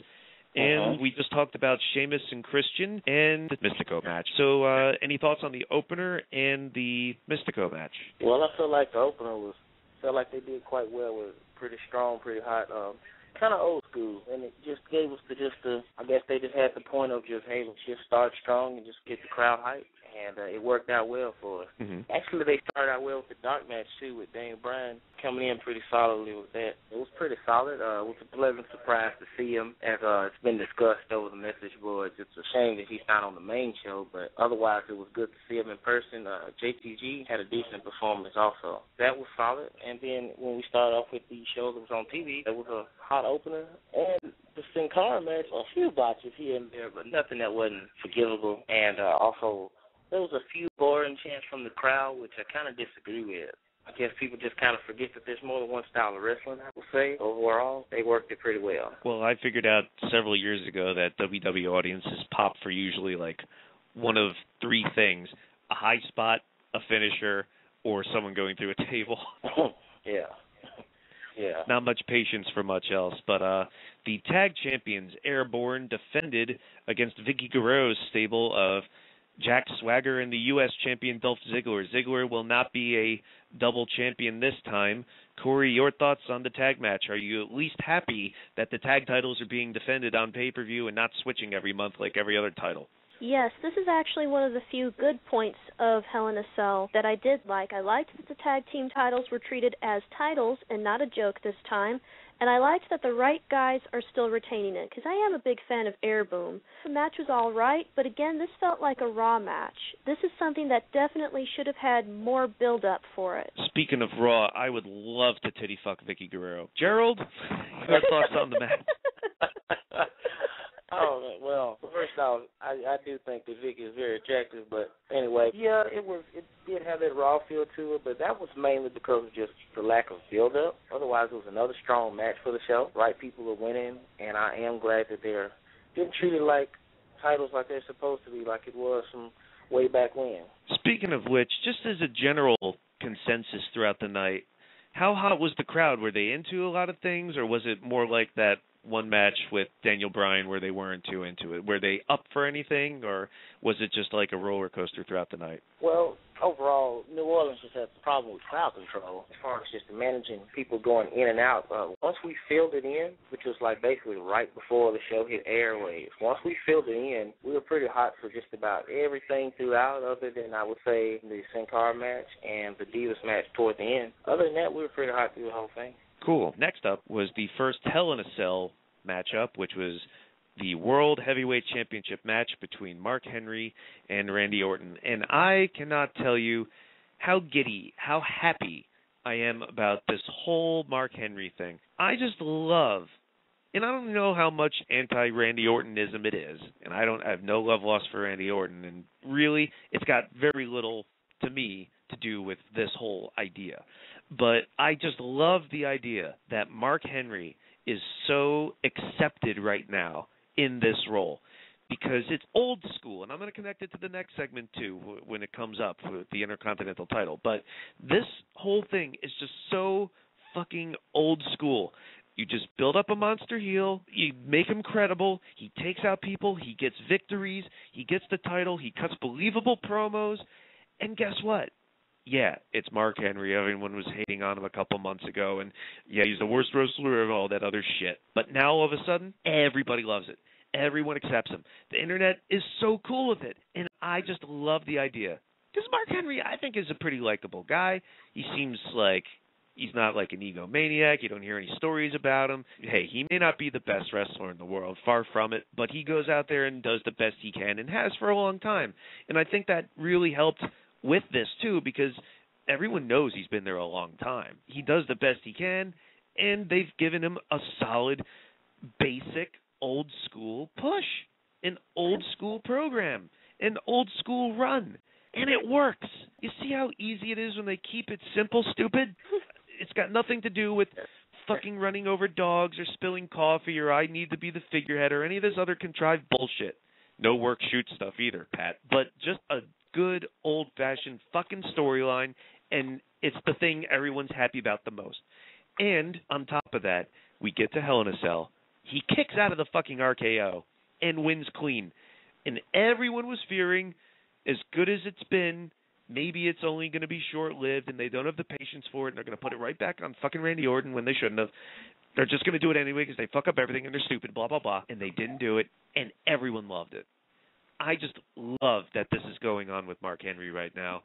and uh-huh. we just talked about Sheamus and Christian and the Mystico match. So uh, any thoughts on the opener and the Mystico match? Well, I feel like the opener was felt like they did quite well with pretty strong, pretty hot, um, kind of old school, and it just gave us the just the, I guess they just had the point of just, hey, let's just start strong and just get the crowd hyped, and uh, it worked out well for us. Mm-hmm. Actually, they started out well with the dark match, too, with Daniel Bryan coming in pretty solidly with that. It was pretty solid. Uh, it was a pleasant surprise to see him, as uh, it's been discussed over the message boards. It's a shame that he's not on the main show, but otherwise it was good to see him in person. Uh, J T G had a decent performance also. That was solid, and then when we started off with the show that was on T V, that was a hot opener, and the Sin Cara match, a few botches here and there, but nothing that wasn't forgivable, and uh, also there was a few boring chants from the crowd, which I kind of disagree with. I guess people just kind of forget that there's more than one style of wrestling, I would say. Overall, they worked it pretty well. Well, I figured out several years ago that W W E audiences pop for usually like one of three things, a high spot, a finisher, or someone going through a table. Yeah. Yeah. Not much patience for much else, but uh, the tag champions, Airborne, defended against Vicky Guerrero's stable of Jack Swagger and the U S champion Dolph Ziggler. Ziggler will not be a double champion this time. Corey, your thoughts on the tag match? Are you at least happy that the tag titles are being defended on pay-per-view and not switching every month like every other title? Yes, this is actually one of the few good points of Hell in a Cell that I did like. I liked that the tag team titles were treated as titles and not a joke this time, and I liked that the right guys are still retaining it, because I am a big fan of Air Boom. The match was all right, but again, this felt like a Raw match. This is something that definitely should have had more build-up for it. Speaking of Raw, I would love to titty-fuck Vicky Guerrero. Gerald, your thoughts on the match? Oh, well, first off, I, I do think that Vicky is very attractive, but anyway, yeah, it was. It did have that raw feel to it, but that was mainly because of just the lack of build-up. Otherwise, it was another strong match for the show. Right people are winning, and I am glad that they're getting treated like titles like they're supposed to be, like it was from way back when. Speaking of which, just as a general consensus throughout the night, how hot was the crowd? Were they into a lot of things, or was it more like that one match with Daniel Bryan where they weren't too into it? Were they up for anything, or was it just like a roller coaster throughout the night? Well, overall, New Orleans just has a problem with crowd control as far as just managing people going in and out. Uh, once we filled it in, which was like basically right before the show hit airwaves, once we filled it in, we were pretty hot for just about everything throughout, other than I would say the Sin Cara match and the Divas match toward the end. Other than that, we were pretty hot through the whole thing. Cool. Next up was the first Hell in a Cell matchup, which was the World Heavyweight Championship match between Mark Henry and Randy Orton. And I cannot tell you how giddy, how happy I am about this whole Mark Henry thing. I just love And I don't know how much anti-Randy Ortonism it is, and I don't I have no love lost for Randy Orton, and really, it's got very little to me to do with this whole idea. But I just love the idea that Mark Henry is so accepted right now in this role because it's old school, and I'm going to connect it to the next segment too when it comes up with the Intercontinental title. But this whole thing is just so fucking old school. You just build up a monster heel. You make him credible. He takes out people. He gets victories. He gets the title. He cuts believable promos. And guess what? Yeah, it's Mark Henry. Everyone was hating on him a couple months ago. And, yeah, he's the worst wrestler and all that other shit. But now, all of a sudden, everybody loves it. Everyone accepts him. The Internet is so cool with it. And I just love the idea. Because Mark Henry, I think, is a pretty likable guy. He seems like... he's not like an egomaniac. You don't hear any stories about him. Hey, he may not be the best wrestler in the world, far from it, but he goes out there and does the best he can and has for a long time. And I think that really helped with this too, because everyone knows he's been there a long time. He does the best he can, and they've given him a solid, basic, old school push, an old school program, an old school run. And it works. You see how easy it is when they keep it simple, stupid? It's got nothing to do with fucking running over dogs or spilling coffee or I need to be the figurehead or any of this other contrived bullshit. No work shoot stuff either, Pat. But just a good old-fashioned fucking storyline, and it's the thing everyone's happy about the most. And on top of that, we get to Hell in a Cell. He kicks out of the fucking R K O and wins clean. And everyone was fearing, as good as it's been, maybe it's only going to be short-lived, and they don't have the patience for it, and they're going to put it right back on fucking Randy Orton when they shouldn't have. They're just going to do it anyway because they fuck up everything and they're stupid, blah, blah, blah. And they didn't do it, and everyone loved it. I just love that this is going on with Mark Henry right now.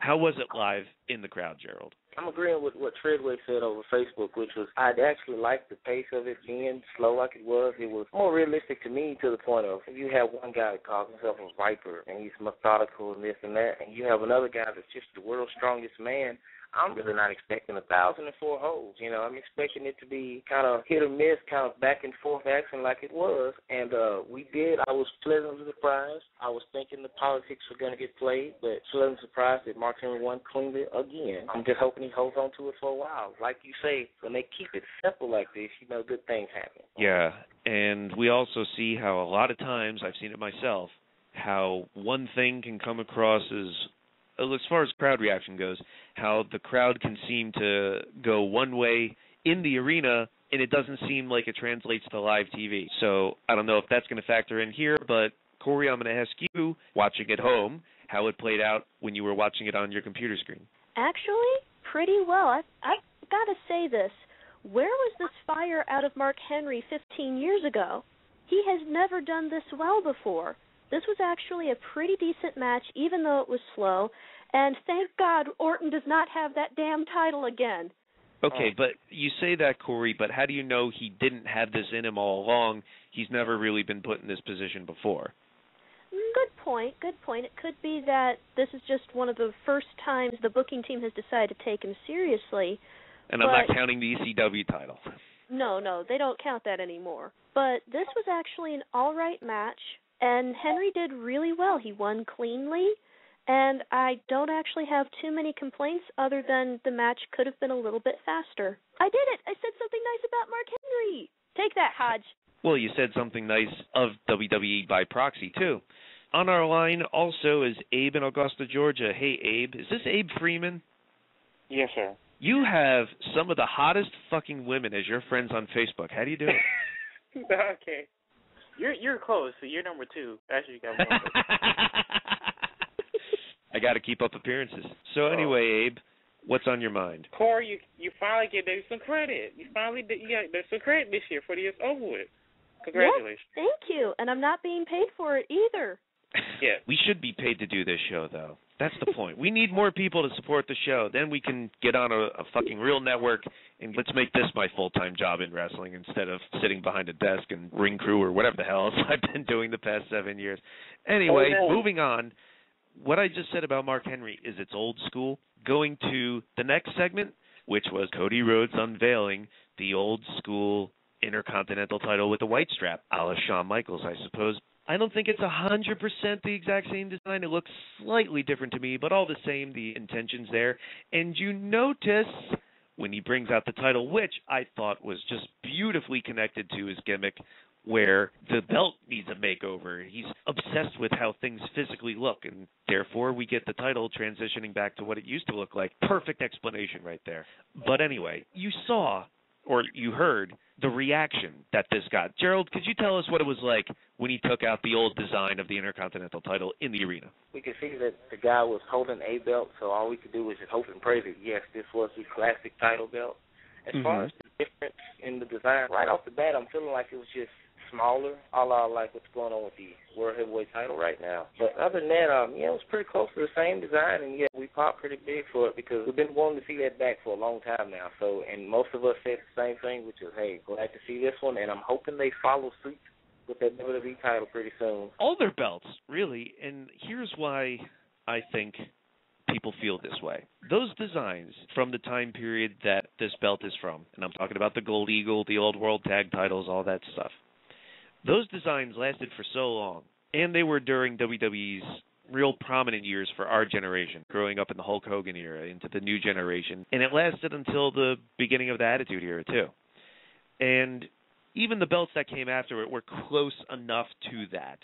How was it live in the crowd, Gerald? I'm agreeing with what Treadway said over Facebook, which was I actually liked the pace of it being slow like it was. It was more realistic to me to the point of if you have one guy that calls himself a viper and he's methodical and this and that, and you have another guy that's just the world's strongest man, I'm really not expecting a thousand and four holds. You know, I'm expecting it to be kind of hit or miss, kind of back and forth action like it was. And uh, we did. I was pleasantly surprised. I was thinking the politics were going to get played, but pleasantly surprised that Mark Henry won cleanly again. I'm just hoping he holds on to it for a while. Like you say, when they keep it simple like this, you know, good things happen. Yeah, and we also see how a lot of times, I've seen it myself, how one thing can come across as, as far as crowd reaction goes, how the crowd can seem to go one way in the arena, and it doesn't seem like it translates to live T V. So I don't know if that's going to factor in here, but Corey, I'm going to ask you, watching at home, how it played out when you were watching it on your computer screen. Actually, pretty well. I, I've got to say this. Where was this fire out of Mark Henry fifteen years ago? He has never done this well before. This was actually a pretty decent match, even though it was slow. And thank God Orton does not have that damn title again. Okay, but you say that, Corey, but how do you know he didn't have this in him all along? He's never really been put in this position before. Good point, good point. It could be that this is just one of the first times the booking team has decided to take him seriously. And I'm not counting the E C W title. No, no, they don't count that anymore. But this was actually an all right match. And Henry did really well. He won cleanly, and I don't actually have too many complaints other than the match could have been a little bit faster. I did it! I said something nice about Mark Henry! Take that, Hodge. Well, you said something nice of W W E by proxy, too. On our line also is Abe in Augusta, Georgia. Hey, Abe. Is this Abe Freeman? Yes, sir. You have some of the hottest fucking women as your friends on Facebook. How do you do it? Okay. You're you're close, so you're number two. Actually, you got one. I got to keep up appearances. So anyway, Abe, what's on your mind? Corey, you you finally get some credit. You finally did, you got some credit this year for the year's over with. Congratulations. Yes, thank you, and I'm not being paid for it either. Yeah, we should be paid to do this show, though. That's the point. We need more people to support the show. Then we can get on a, a fucking real network, and let's make this my full-time job in wrestling instead of sitting behind a desk and ring crew or whatever the hell else I've been doing the past seven years. Anyway, oh, no. Moving on, what I just said about Mark Henry is it's old school. Going to the next segment, which was Cody Rhodes unveiling the old school Intercontinental title with the white strap, a la Shawn Michaels, I suppose. I don't think it's one hundred percent the exact same design. It looks slightly different to me, but all the same, the intention's there. And you notice when he brings out the title, which I thought was just beautifully connected to his gimmick, where the belt needs a makeover. He's obsessed with how things physically look, and therefore we get the title transitioning back to what it used to look like. Perfect explanation right there. But anyway, you saw, or you heard, the reaction that this got. Gerald, could you tell us what it was like when he took out the old design of the Intercontinental title in the arena? We could see that the guy was holding a belt, so all we could do was just hope and pray that, yes, this was the classic title belt. As mm-hmm. far as the difference in the design, right off the bat, I'm feeling like it was just smaller, a la like what's going on with the World Heavyweight title right now. But other than that, um, yeah, it was pretty close to the same design, and yeah, we popped pretty big for it because we've been wanting to see that back for a long time now. So, and most of us said the same thing, which is, hey, glad to see this one, and I'm hoping they follow suit with that W W E title pretty soon. All their belts, really, and here's why I think people feel this way. Those designs from the time period that this belt is from, and I'm talking about the Gold Eagle, the old world tag titles, all that stuff, those designs lasted for so long, and they were during W W E's real prominent years for our generation, growing up in the Hulk Hogan era, into the new generation, and it lasted until the beginning of the Attitude Era, too. And even the belts that came after it were close enough to that.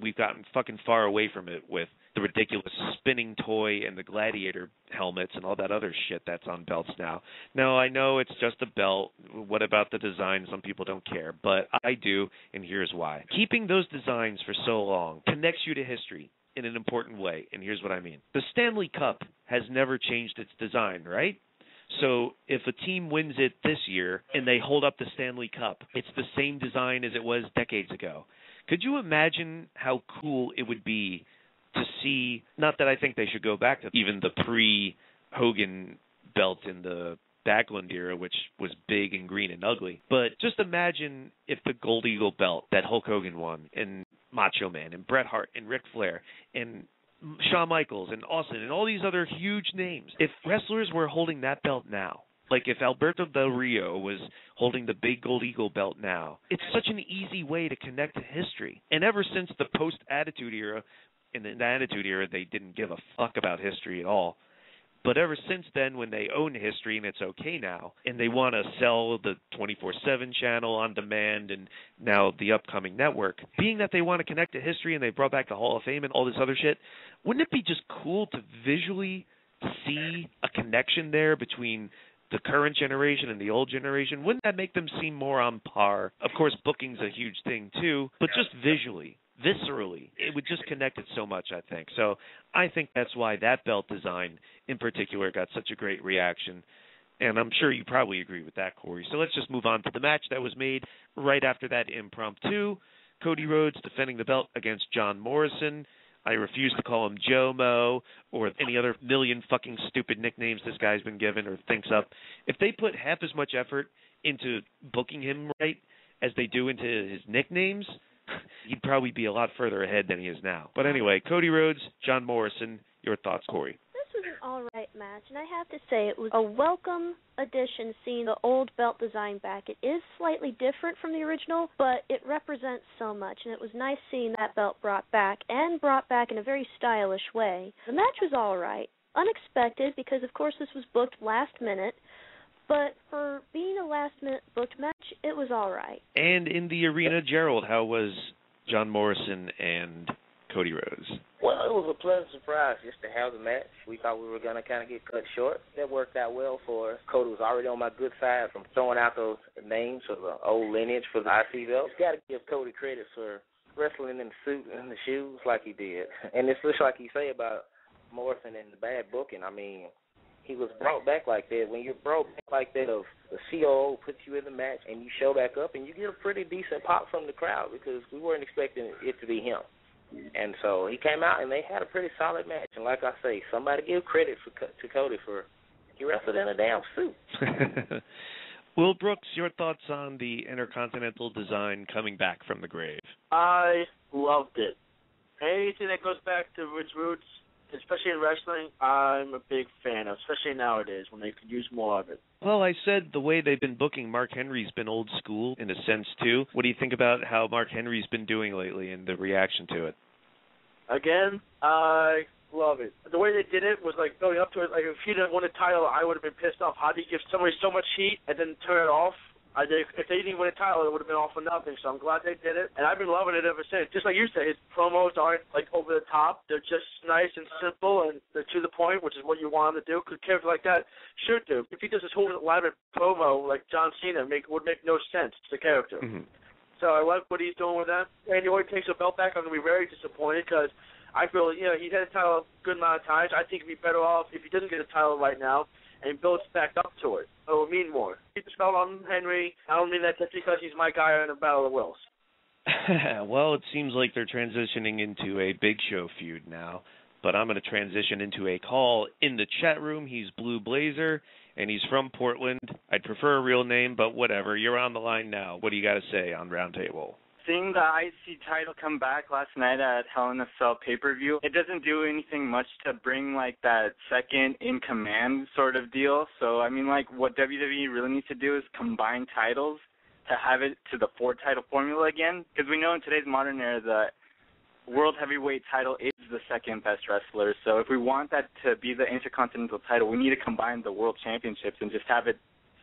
We've gotten fucking far away from it with the ridiculous spinning toy and the gladiator helmets and all that other shit that's on belts now. Now, I know it's just a belt. What about the design? Some people don't care, but I do, and here's why. Keeping those designs for so long connects you to history in an important way, and here's what I mean. The Stanley Cup has never changed its design, right? So if a team wins it this year and they hold up the Stanley Cup, it's the same design as it was decades ago. Could you imagine how cool it would be to see, not that I think they should go back to even the pre-Hogan belt in the Backlund era, which was big and green and ugly, but just imagine if the Gold Eagle belt that Hulk Hogan won, and Macho Man, and Bret Hart, and Ric Flair, and Shawn Michaels, and Austin, and all these other huge names, if wrestlers were holding that belt now. Like if Alberto Del Rio was holding the big Gold Eagle belt now, it's such an easy way to connect to history. And ever since the post-Attitude Era, in the Attitude Era, they didn't give a fuck about history at all. But ever since then, when they own history and it's okay now, and they want to sell the twenty-four seven channel on demand and now the upcoming network, being that they want to connect to history and they brought back the Hall of Fame and all this other shit, wouldn't it be just cool to visually see a connection there between the current generation and the old generation? Wouldn't that make them seem more on par? Of course, booking's a huge thing too, but just visually, viscerally, it would just connect it so much, I think. So I think that's why that belt design in particular got such a great reaction, and I'm sure you probably agree with that, Corey. So let's just move on to the match that was made right after that impromptu. Cody Rhodes defending the belt against John Morrison. I refuse to call him Joe Mo or any other million fucking stupid nicknames this guy's been given or thinks up. If they put half as much effort into booking him right as they do into his nicknames, he'd probably be a lot further ahead than he is now. But anyway, Cody Rhodes, John Morrison, your thoughts, Corey? This was an all-right match, and I have to say it was a welcome addition seeing the old belt design back. It is slightly different from the original, but it represents so much, and it was nice seeing that belt brought back, and brought back in a very stylish way. The match was all-right, unexpected, because of course this was booked last minute, but for being a last-minute booked match, it was all-right. And in the arena, Gerald, how was John Morrison and Cody Rhodes? Well, it was a pleasant surprise just to have the match. We thought we were going to kind of get cut short. That worked out well for us. Cody was already on my good side from throwing out those names of the old lineage for the I C belt. Got to give Cody credit for wrestling in the suit and the shoes like he did. And it's just like you say about Morrison and the bad booking. I mean, he was brought back like that. When you're brought back like that, the C O O puts you in the match and you show back up and you get a pretty decent pop from the crowd because we weren't expecting it to be him. And so he came out, and they had a pretty solid match. And like I say, somebody give credit for, to Cody for he wrestled in a damn suit. Will Brooks, your thoughts on the Intercontinental design coming back from the grave? I loved it. Anything that goes back to its roots especially in wrestling, I'm a big fan of, especially nowadays when they could use more of it. Well, I said the way they've been booking Mark Henry's been old school in a sense, too. What do you think about how Mark Henry's been doing lately and the reaction to it? Again, I love it. The way they did it was like going up to it. Like if he didn't win a title, I would have been pissed off. How do you give somebody so much heat and then turn it off? I did, if they didn't win a title, it would have been all for nothing. So I'm glad they did it, and I've been loving it ever since. Just like you said, his promos aren't like over the top; they're just nice and simple, and they're to the point, which is what you want him to do. Because a character like that should do. If he does this whole elaborate promo like John Cena, make would make no sense to the character. Mm-hmm. So I like what he's doing with that. Randy Orton takes the belt back. I'm gonna be very disappointed because I feel you know he's had a title a good amount of times. I think he'd be better off if he doesn't get a title right now and builds back up to it. It will mean more. Keep the spell on Henry. I don't mean that just because he's my guy in the Battle of the Wills. Well, it seems like they're transitioning into a Big Show feud now, but I'm going to transition into a call in the chat room. He's Blue Blazer, and he's from Portland. I'd prefer a real name, but whatever. You're on the line now. What do you got to say on Roundtable? Seeing the I C title come back last night at Hell in a Cell pay-per-view, it doesn't do anything much to bring, like, that second in command sort of deal. So, I mean, like, what W W E really needs to do is combine titles to have it to the four-title formula again. Because we know in today's modern era the World Heavyweight title is the second-best wrestler. So if we want that to be the Intercontinental title, we need to combine the World Championships and just have it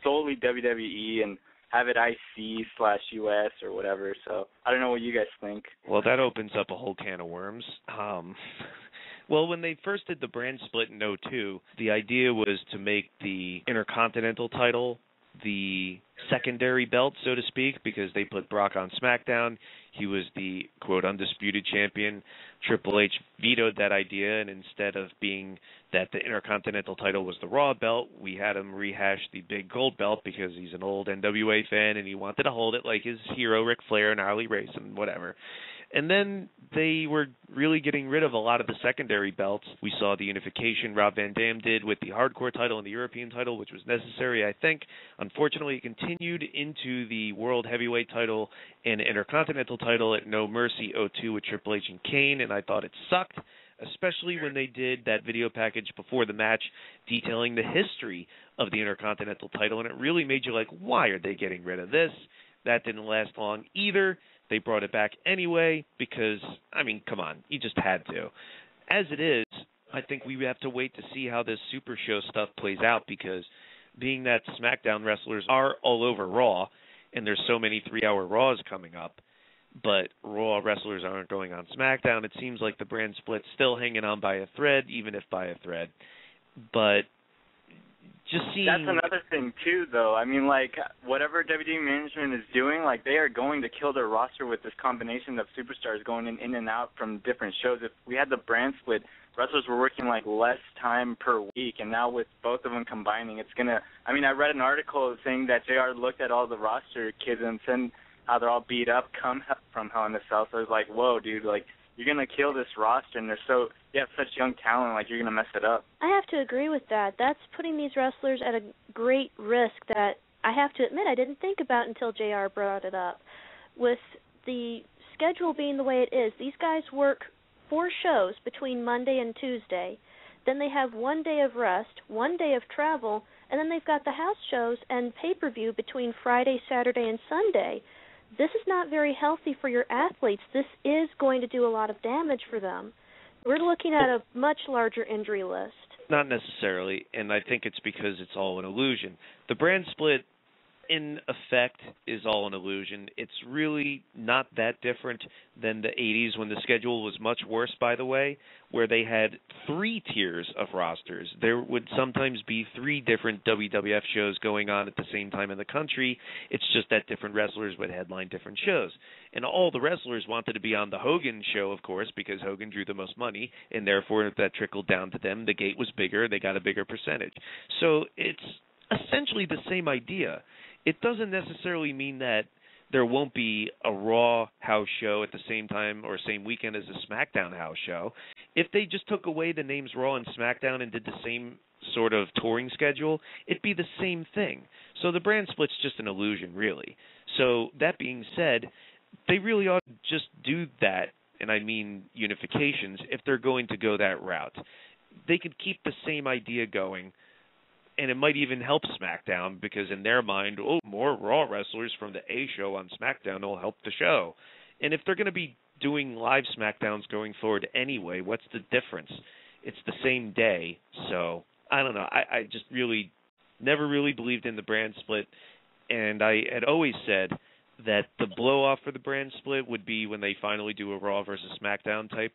solely W W E and have it I C slash U S or whatever. So I don't know what you guys think. Well, that opens up a whole can of worms. Um, well, when they first did the brand split in oh two, the idea was to make the Intercontinental title the secondary belt, so to speak, because they put Brock on SmackDown. He was the, quote, undisputed champion. Triple H vetoed that idea, and instead of being that the Intercontinental title was the Raw belt, we had him rehash the big gold belt because he's an old N W A fan, and he wanted to hold it like his hero, Ric Flair, and Harley Race, and whatever. And then they were really getting rid of a lot of the secondary belts. We saw the unification Rob Van Dam did with the hardcore title and the European title, which was necessary, I think. Unfortunately, it continued into the World Heavyweight title and Intercontinental title at No Mercy oh two with Triple H and Kane, and I thought it sucked, especially when they did that video package before the match detailing the history of the Intercontinental title, and it really made you like, why are they getting rid of this? That didn't last long either. They brought it back anyway because, I mean, come on, you just had to. As it is, I think we have to wait to see how this Super Show stuff plays out because being that SmackDown wrestlers are all over Raw and there's so many three-hour Raws coming up, but Raw wrestlers aren't going on SmackDown, it seems like the brand split's still hanging on by a thread, even if by a thread. But just seeing... That's another thing, too, though. I mean, like, whatever W W E management is doing, like, they are going to kill their roster with this combination of superstars going in, in and out from different shows. If we had the brand split, wrestlers were working, like, less time per week, and now with both of them combining, it's going to... I mean, I read an article saying that J R looked at all the roster kids and said how they're all beat up, come from Hell in a Cell. So I was like, whoa, dude, like, you're going to kill this roster, and they're so... You have such young talent, like, you're going to mess it up. I have to agree with that. That's putting these wrestlers at a great risk that I have to admit I didn't think about until J R brought it up. With the schedule being the way it is, these guys work four shows between Monday and Tuesday. Then they have one day of rest, one day of travel, and then they've got the house shows and pay-per-view between Friday, Saturday, and Sunday. This is not very healthy for your athletes. This is going to do a lot of damage for them. We're looking at a much larger injury list. Not necessarily, and I think it's because it's all an illusion. The brand split, in effect, is all an illusion. It's really not that different than the eighties when the schedule was much worse, by the way, where they had three tiers of rosters. There would sometimes be three different W W F shows going on at the same time in the country. It's just that different wrestlers would headline different shows. And all the wrestlers wanted to be on the Hogan show, of course, because Hogan drew the most money, and therefore if that trickled down to them, the gate was bigger, they got a bigger percentage. So it's essentially the same idea. It doesn't necessarily mean that there won't be a Raw house show at the same time or same weekend as a SmackDown house show. If they just took away the names Raw and SmackDown and did the same sort of touring schedule, it'd be the same thing. So the brand split's just an illusion, really. So that being said, they really ought to just do that and I mean unifications, if they're going to go that route. They could keep the same idea going, and it might even help SmackDown, because in their mind, oh, more Raw wrestlers from the A show on SmackDown will help the show. And if they're going to be doing live SmackDowns going forward anyway, what's the difference? It's the same day, so I don't know. I, I just really never really believed in the brand split, and I had always said that the blow-off for the brand split would be when they finally do a Raw versus SmackDown type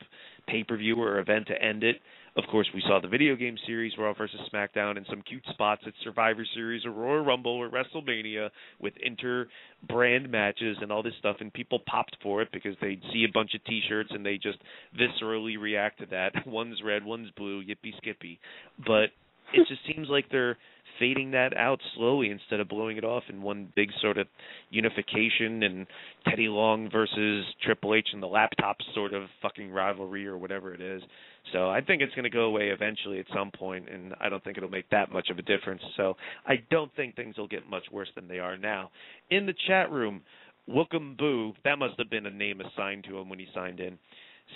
pay-per-view or event to end it. Of course, we saw the video game series Raw versus SmackDown and some cute spots at Survivor Series or Royal Rumble or WrestleMania with inter-brand matches and all this stuff, and people popped for it because they'd see a bunch of T-shirts and they just viscerally react to that. One's red, one's blue, yippee-skippy. But it just seems like they're fading that out slowly instead of blowing it off in one big sort of unification and Teddy Long versus Triple H and the laptop sort of fucking rivalry or whatever it is. So I think it's going to go away eventually at some point, and I don't think it'll make that much of a difference. So I don't think things will get much worse than they are now. In the chat room, Wookum Boo, that must have been a name assigned to him when he signed in,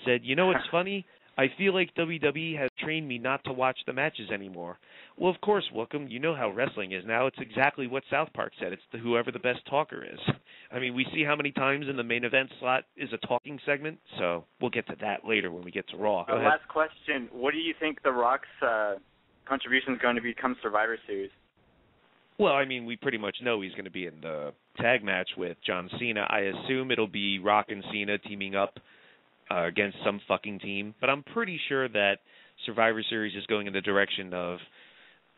said, you know what's funny? I feel like W W E has trained me not to watch the matches anymore. Well, of course, Wookum, you know how wrestling is now. It's exactly what South Park said. It's the whoever the best talker is. I mean, we see how many times in the main event slot is a talking segment, so we'll get to that later when we get to Raw. Uh, last question. What do you think The Rock's uh, contribution is going to become Survivor Series? Well, I mean, we pretty much know he's going to be in the tag match with John Cena. I assume it'll be Rock and Cena teaming up Uh, against some fucking team, but I'm pretty sure that Survivor Series is going in the direction of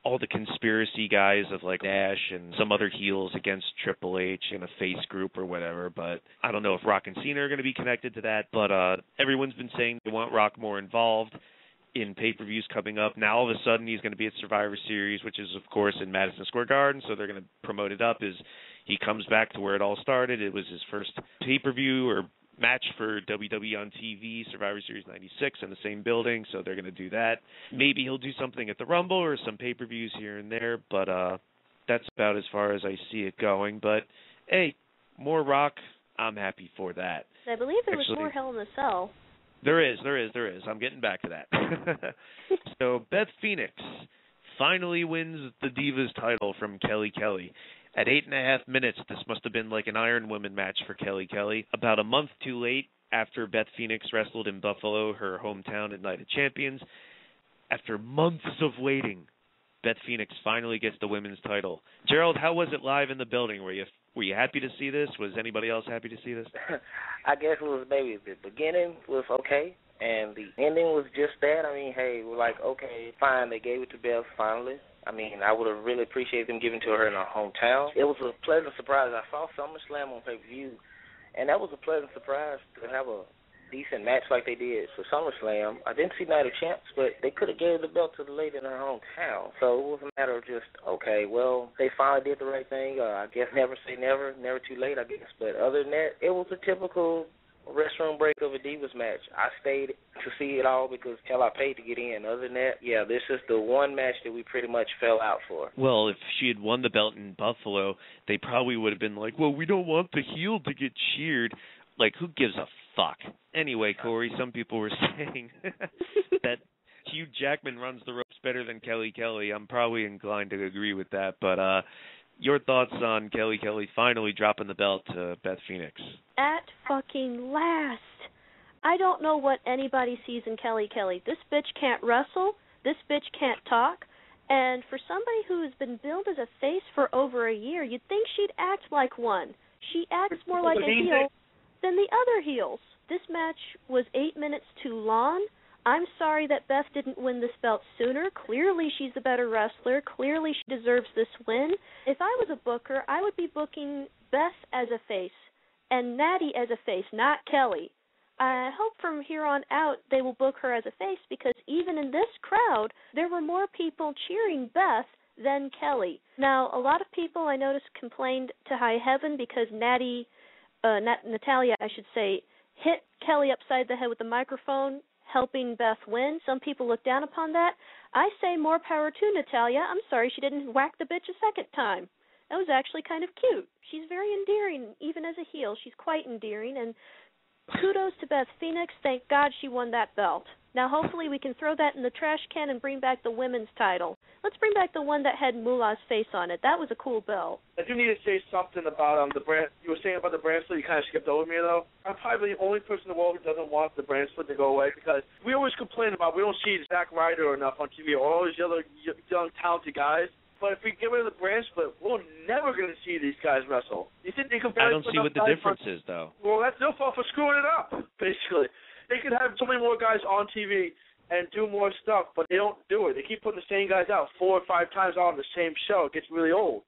all the conspiracy guys of like Nash and some other heels against Triple H in a face group or whatever, but I don't know if Rock and Cena are going to be connected to that, but uh, everyone's been saying they want Rock more involved in pay-per-views coming up. Now all of a sudden he's going to be at Survivor Series, which is of course in Madison Square Garden, so they're going to promote it up as he comes back to where it all started. It was his first pay-per-view or match for W W E on T V, Survivor Series ninety-six, in the same building, so they're going to do that. Maybe he'll do something at the Rumble or some pay-per-views here and there, but uh, that's about as far as I see it going. But, hey, more Rock, I'm happy for that. I believe there Actually, was more Hell in a Cell. There is, there is, there is. I'm getting back to that. So Beth Phoenix finally wins the Divas title from Kelly Kelly. At eight and a half minutes, this must have been like an Iron Woman match for Kelly Kelly. About a month too late, after Beth Phoenix wrestled in Buffalo, her hometown, at Night of Champions. After months of waiting, Beth Phoenix finally gets the women's title. Gerald, how was it live in the building? Were you were you happy to see this? Was anybody else happy to see this? I guess it was maybe the beginning was okay, and the ending was just that. I mean, hey, we're like, okay, fine, they gave it to Beth finally. I mean, I would have really appreciated them giving to her in her hometown. It was a pleasant surprise. I saw SummerSlam on pay-per-view, and that was a pleasant surprise to have a decent match like they did for SummerSlam. I didn't see Night of Champs, but they could have gave the belt to the lady in her hometown. So it was a matter of just, okay, well, they finally did the right thing. Uh, I guess never say never, never too late, I guess. But other than that, it was a typical restroom break of a Divas match. I stayed to see it all because hell, I paid to get in. Other than that, yeah, this is the one match that we pretty much fell out for. Well, if she had won the belt in Buffalo, they probably would have been like, well, we don't want the heel to get cheered. Like, who gives a fuck? Anyway, Corey, some people were saying that Hugh Jackman runs the ropes better than Kelly Kelly. I'm probably inclined to agree with that, but uh, your thoughts on Kelly Kelly finally dropping the belt to Beth Phoenix? At fucking last. I don't know what anybody sees in Kelly Kelly. This bitch can't wrestle. This bitch can't talk. And for somebody who has been billed as a face for over a year, you'd think she'd act like one. She acts more like a heel than the other heels. This match was eight minutes too long. I'm sorry that Beth didn't win this belt sooner. Clearly she's the better wrestler. Clearly she deserves this win. If I was a booker, I would be booking Beth as a face and Natty as a face, not Kelly. I hope from here on out they will book her as a face, because even in this crowd, there were more people cheering Beth than Kelly. Now, a lot of people I noticed complained to high heaven because Natty, uh, Nat- Natalia, I should say, hit Kelly upside the head with the microphone, helping Beth win. Some people look down upon that. I say more power to Natalia. I'm sorry she didn't whack the bitch a second time. That was actually kind of cute. She's very endearing, even as a heel. She's quite endearing, and Kudos to Beth Phoenix. Thank God she won that belt. Now hopefully we can throw that in the trash can and bring back the women's title. Let's bring back the one that had Moolah's face on it. That was a cool belt. I do need to say something about um the brand. You were saying about the brand split. You kind of skipped over me, though. I'm probably the only person in the world who doesn't want the brand split to go away, because we always complain about we don't see Zack Ryder enough on T V or all these other young, talented guys. But if we get rid of the brand split, we're never going to see these guys wrestle. You think they could I don't see what the difference on, is, though. Well, that's their fault for screwing it up, basically. They could have so many more guys on T V and do more stuff, but they don't do it. They keep putting the same guys out four or five times on the same show. It gets really old.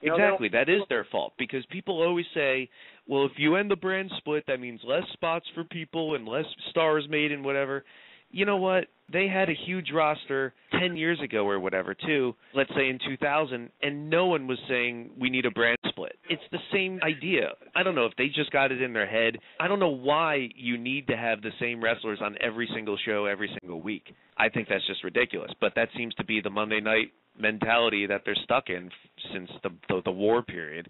You exactly. Know, that is their fault, because people always say, well, if you end the brand split, that means less spots for people and less stars made and whatever. You know what? They had a huge roster ten years ago or whatever, too, let's say in two thousand, and no one was saying we need a brand split. It's the same idea. I don't know if they just got it in their head. I don't know why you need to have the same wrestlers on every single show every single week. I think that's just ridiculous, but that seems to be the Monday night mentality that they're stuck in since the the, the war period.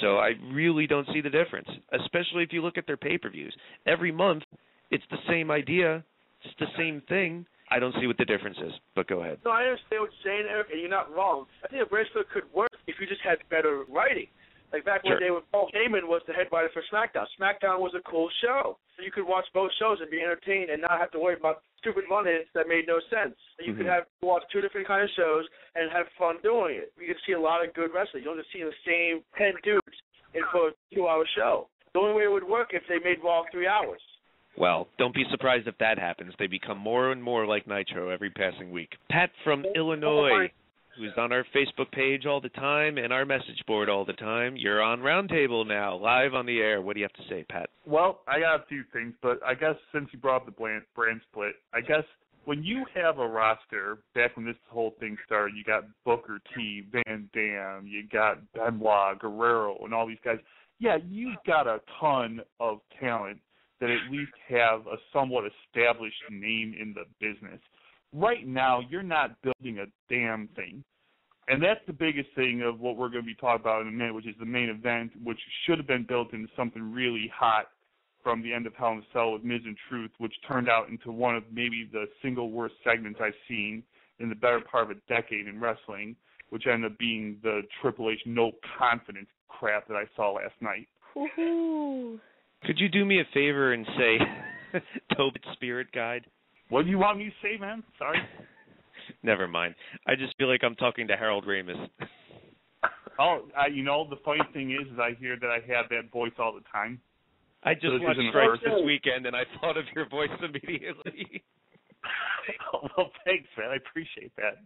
So I really don't see the difference, especially if you look at their pay-per-views. Every month, it's the same idea. It's the same thing. I don't see what the difference is, but go ahead. No, I understand what you're saying, Eric, and you're not wrong. I think a brand split could work if you just had better writing. Like back sure. When they were, Paul Heyman was the head writer for SmackDown. SmackDown was a cool show. So you could watch both shows and be entertained and not have to worry about stupid Mondays that made no sense. So you mm-hmm. could have watch two different kind of shows and have fun doing it. You could see a lot of good wrestling. You don't just see the same ten dudes in for a two-hour show. The only way it would work if they made Raw three hours. Well, don't be surprised if that happens. They become more and more like Nitro every passing week. Pat from Illinois, who's on our Facebook page all the time and our message board all the time. You're on Roundtable now, live on the air. What do you have to say, Pat? Well, I got a few things, but I guess since you brought up the brand split, I guess when you have a roster, back when this whole thing started, you got Booker T, Van Dam, you got Benoit, Guerrero, and all these guys. Yeah, you've got a ton of talent that at least have a somewhat established name in the business. Right now, you're not building a damn thing. And that's the biggest thing of what we're going to be talking about in a minute, which is the main event, which should have been built into something really hot from the end of Hell in a Cell with Miz and Truth, which turned out into one of maybe the single worst segments I've seen in the better part of a decade in wrestling, which ended up being the Triple H no confidence crap that I saw last night. Woohoo! Could you do me a favor and say Tobit Spirit Guide? What do you want me to say, man? Sorry. Never mind. I just feel like I'm talking to Harold Ramis. oh, I, you know, the funny thing is, is I hear that I have that voice all the time. I just so watched Stripes this weekend, and I thought of your voice immediately. oh, well, thanks, man. I appreciate that.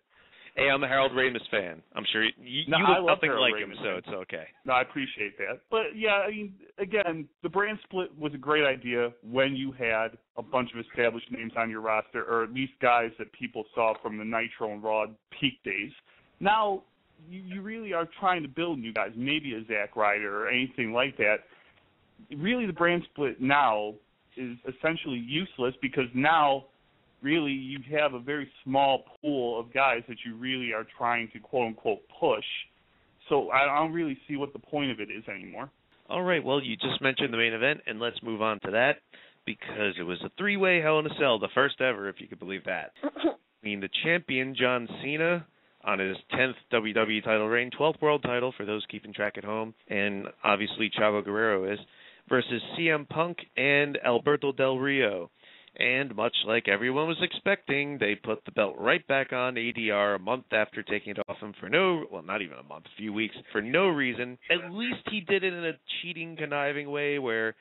Hey, I'm a Harold Ramis fan. I'm sure you, you, no, you look nothing Harold like Ramis him, so it's okay. No, I appreciate that. But, yeah, I mean, again, the brand split was a great idea when you had a bunch of established names on your roster, or at least guys that people saw from the Nitro and Raw peak days. Now, you, you really are trying to build new guys, maybe a Zack Ryder or anything like that. Really, the brand split now is essentially useless because now – really, you have a very small pool of guys that you really are trying to, quote-unquote, push. So I don't really see what the point of it is anymore. All right, well, you just mentioned the main event, and let's move on to that, because it was a three-way Hell in a Cell, the first ever, if you could believe that. I mean, the champion, John Cena, on his tenth W W E title reign, twelfth world title for those keeping track at home, and obviously Chavo Guerrero is, versus C M Punk and Alberto Del Rio. And much like everyone was expecting, they put the belt right back on A D R a month after taking it off him for no, well, not even a month, a few weeks, for no reason. At least he did it in a cheating, conniving way where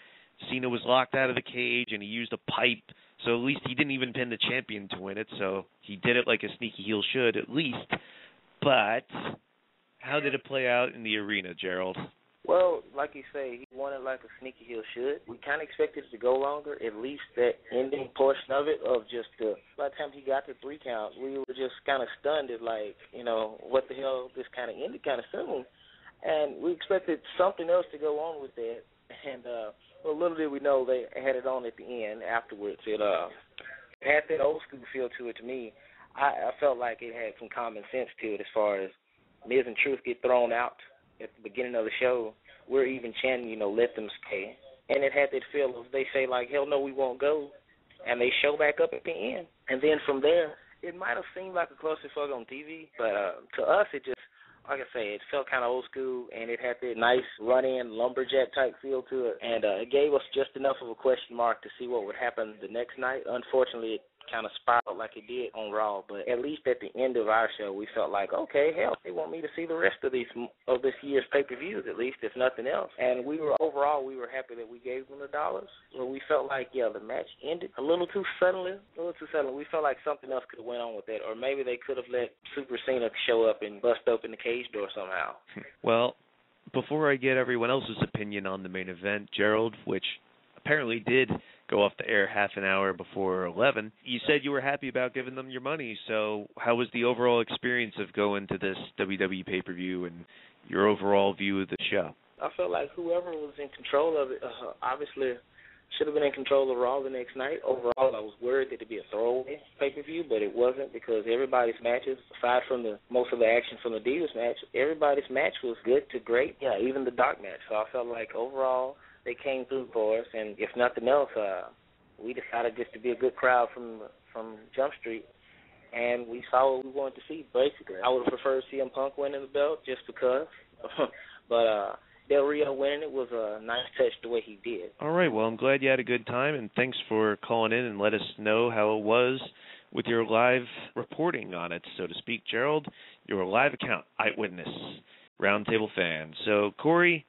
Cena was locked out of the cage and he used a pipe. So at least he didn't even pin the champion to win it. So he did it like a sneaky heel should, at least. But how did it play out in the arena, Gerald? Well, like you say, he won it like a sneaky heel should. We kind of expected it to go longer, at least that ending portion of it, of just the, by the time he got to three counts, we were just kind of stunned at, like, you know, what the hell, this kind of ended kind of suddenly. And we expected something else to go on with that. And, uh, well, little did we know they had it on at the end afterwards. It uh, had that old school feel to it to me. I, I felt like it had some common sense to it as far as Miz and Truth get thrown out at the beginning of the show. We're even chanting, you know, let them stay. and it had that feel of they say, like, hell no, we won't go, and they show back up at the end. And then from there, it might have seemed like a clusterfuck on T V, but uh, to us it just, like I say, it felt kind of old school, and it had that nice run-in, lumberjack-type feel to it, and uh, it gave us just enough of a question mark to see what would happen the next night. Unfortunately, it kind of spiraled like it did on Raw, but at least at the end of our show, we felt like, okay, hell, they want me to see the rest of these of this year's pay-per-views, at least, if nothing else. And we were overall, we were happy that we gave them the dollars, but we felt like, yeah, the match ended a little too suddenly, a little too suddenly. We felt like something else could have went on with that, or maybe they could have let Super Cena show up and bust open the cage door somehow. Well, before I get everyone else's opinion on the main event, Gerald, which apparently did go off the air half an hour before eleven. You said you were happy about giving them your money, so how was the overall experience of going to this W W E pay-per-view and your overall view of the show? I felt like whoever was in control of it uh, obviously should have been in control of Raw the next night. Overall, I was worried that it would be a throwaway pay-per-view, but it wasn't, because everybody's matches, aside from the most of the action from the Divas match, everybody's match was good to great, yeah, even the dark match. So I felt like overall they came through for us, and if nothing else, uh, we decided just to be a good crowd from from Jump Street, and we saw what we wanted to see, basically. I would have preferred C M Punk winning the belt just because, but uh, Del Rio winning it was a nice touch the way he did. All right, well, I'm glad you had a good time, and thanks for calling in and let us know how it was with your live reporting on it, so to speak. Gerald, your live account, Eyewitness, Roundtable Fan. So, Corey,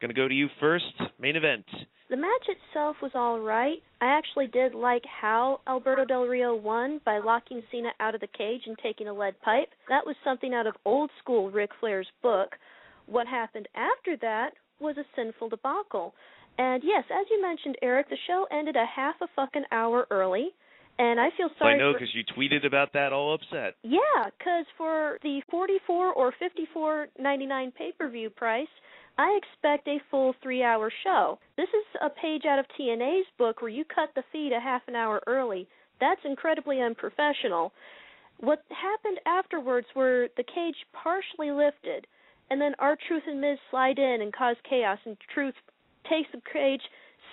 going to go to you first. Main event. The match itself was all right. I actually did like how Alberto Del Rio won by locking Cena out of the cage and taking a lead pipe. That was something out of old school Ric Flair's book. What happened after that was a sinful debacle. And yes, as you mentioned, Eric, the show ended a half a fucking hour early. And I feel sorry. I know, because you tweeted about that all upset. Yeah, because for the forty-four dollars or fifty-four ninety-nine pay-per-view price, I expect a full three-hour show. This is a page out of T N A's book where you cut the feed a half an hour early. That's incredibly unprofessional. What happened afterwards were the cage partially lifted, and then R-Truth and Miz slide in and cause chaos, and Truth takes the cage,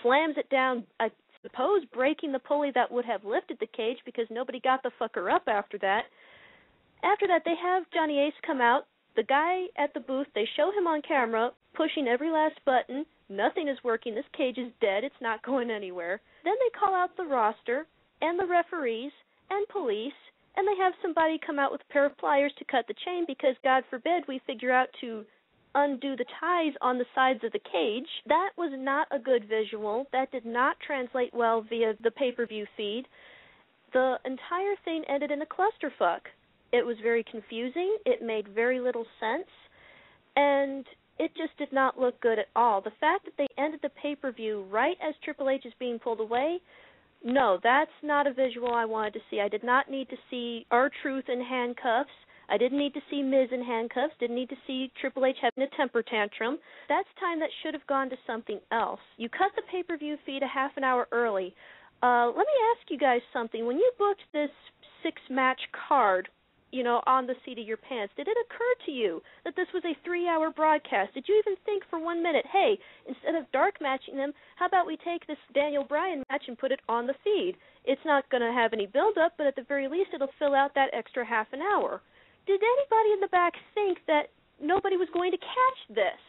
slams it down, I suppose breaking the pulley that would have lifted the cage because nobody got the fucker up after that. After that, they have Johnny Ace come out. The guy at the booth, they show him on camera pushing every last button. Nothing is working. This cage is dead. It's not going anywhere. Then they call out the roster and the referees and police, and they have somebody come out with a pair of pliers to cut the chain because, God forbid, we figure out to undo the ties on the sides of the cage. That was not a good visual. That did not translate well via the pay-per-view feed. The entire thing ended in a clusterfuck. It was very confusing. It made very little sense, and it just did not look good at all. The fact that they ended the pay-per-view right as Triple H is being pulled away, no, that's not a visual I wanted to see. I did not need to see R-Truth in handcuffs. I didn't need to see Miz in handcuffs. Didn't need to see Triple H having a temper tantrum. That's time that should have gone to something else. You cut the pay-per-view feed a half an hour early. Uh, let me ask you guys something. When you booked this six-match card, you know, on the seat of your pants, did it occur to you that this was a three-hour broadcast? Did you even think for one minute, hey, instead of dark matching them, how about we take this Daniel Bryan match and put it on the feed? It's not going to have any build-up, but at the very least it'll fill out that extra half an hour. Did anybody in the back think that nobody was going to catch this?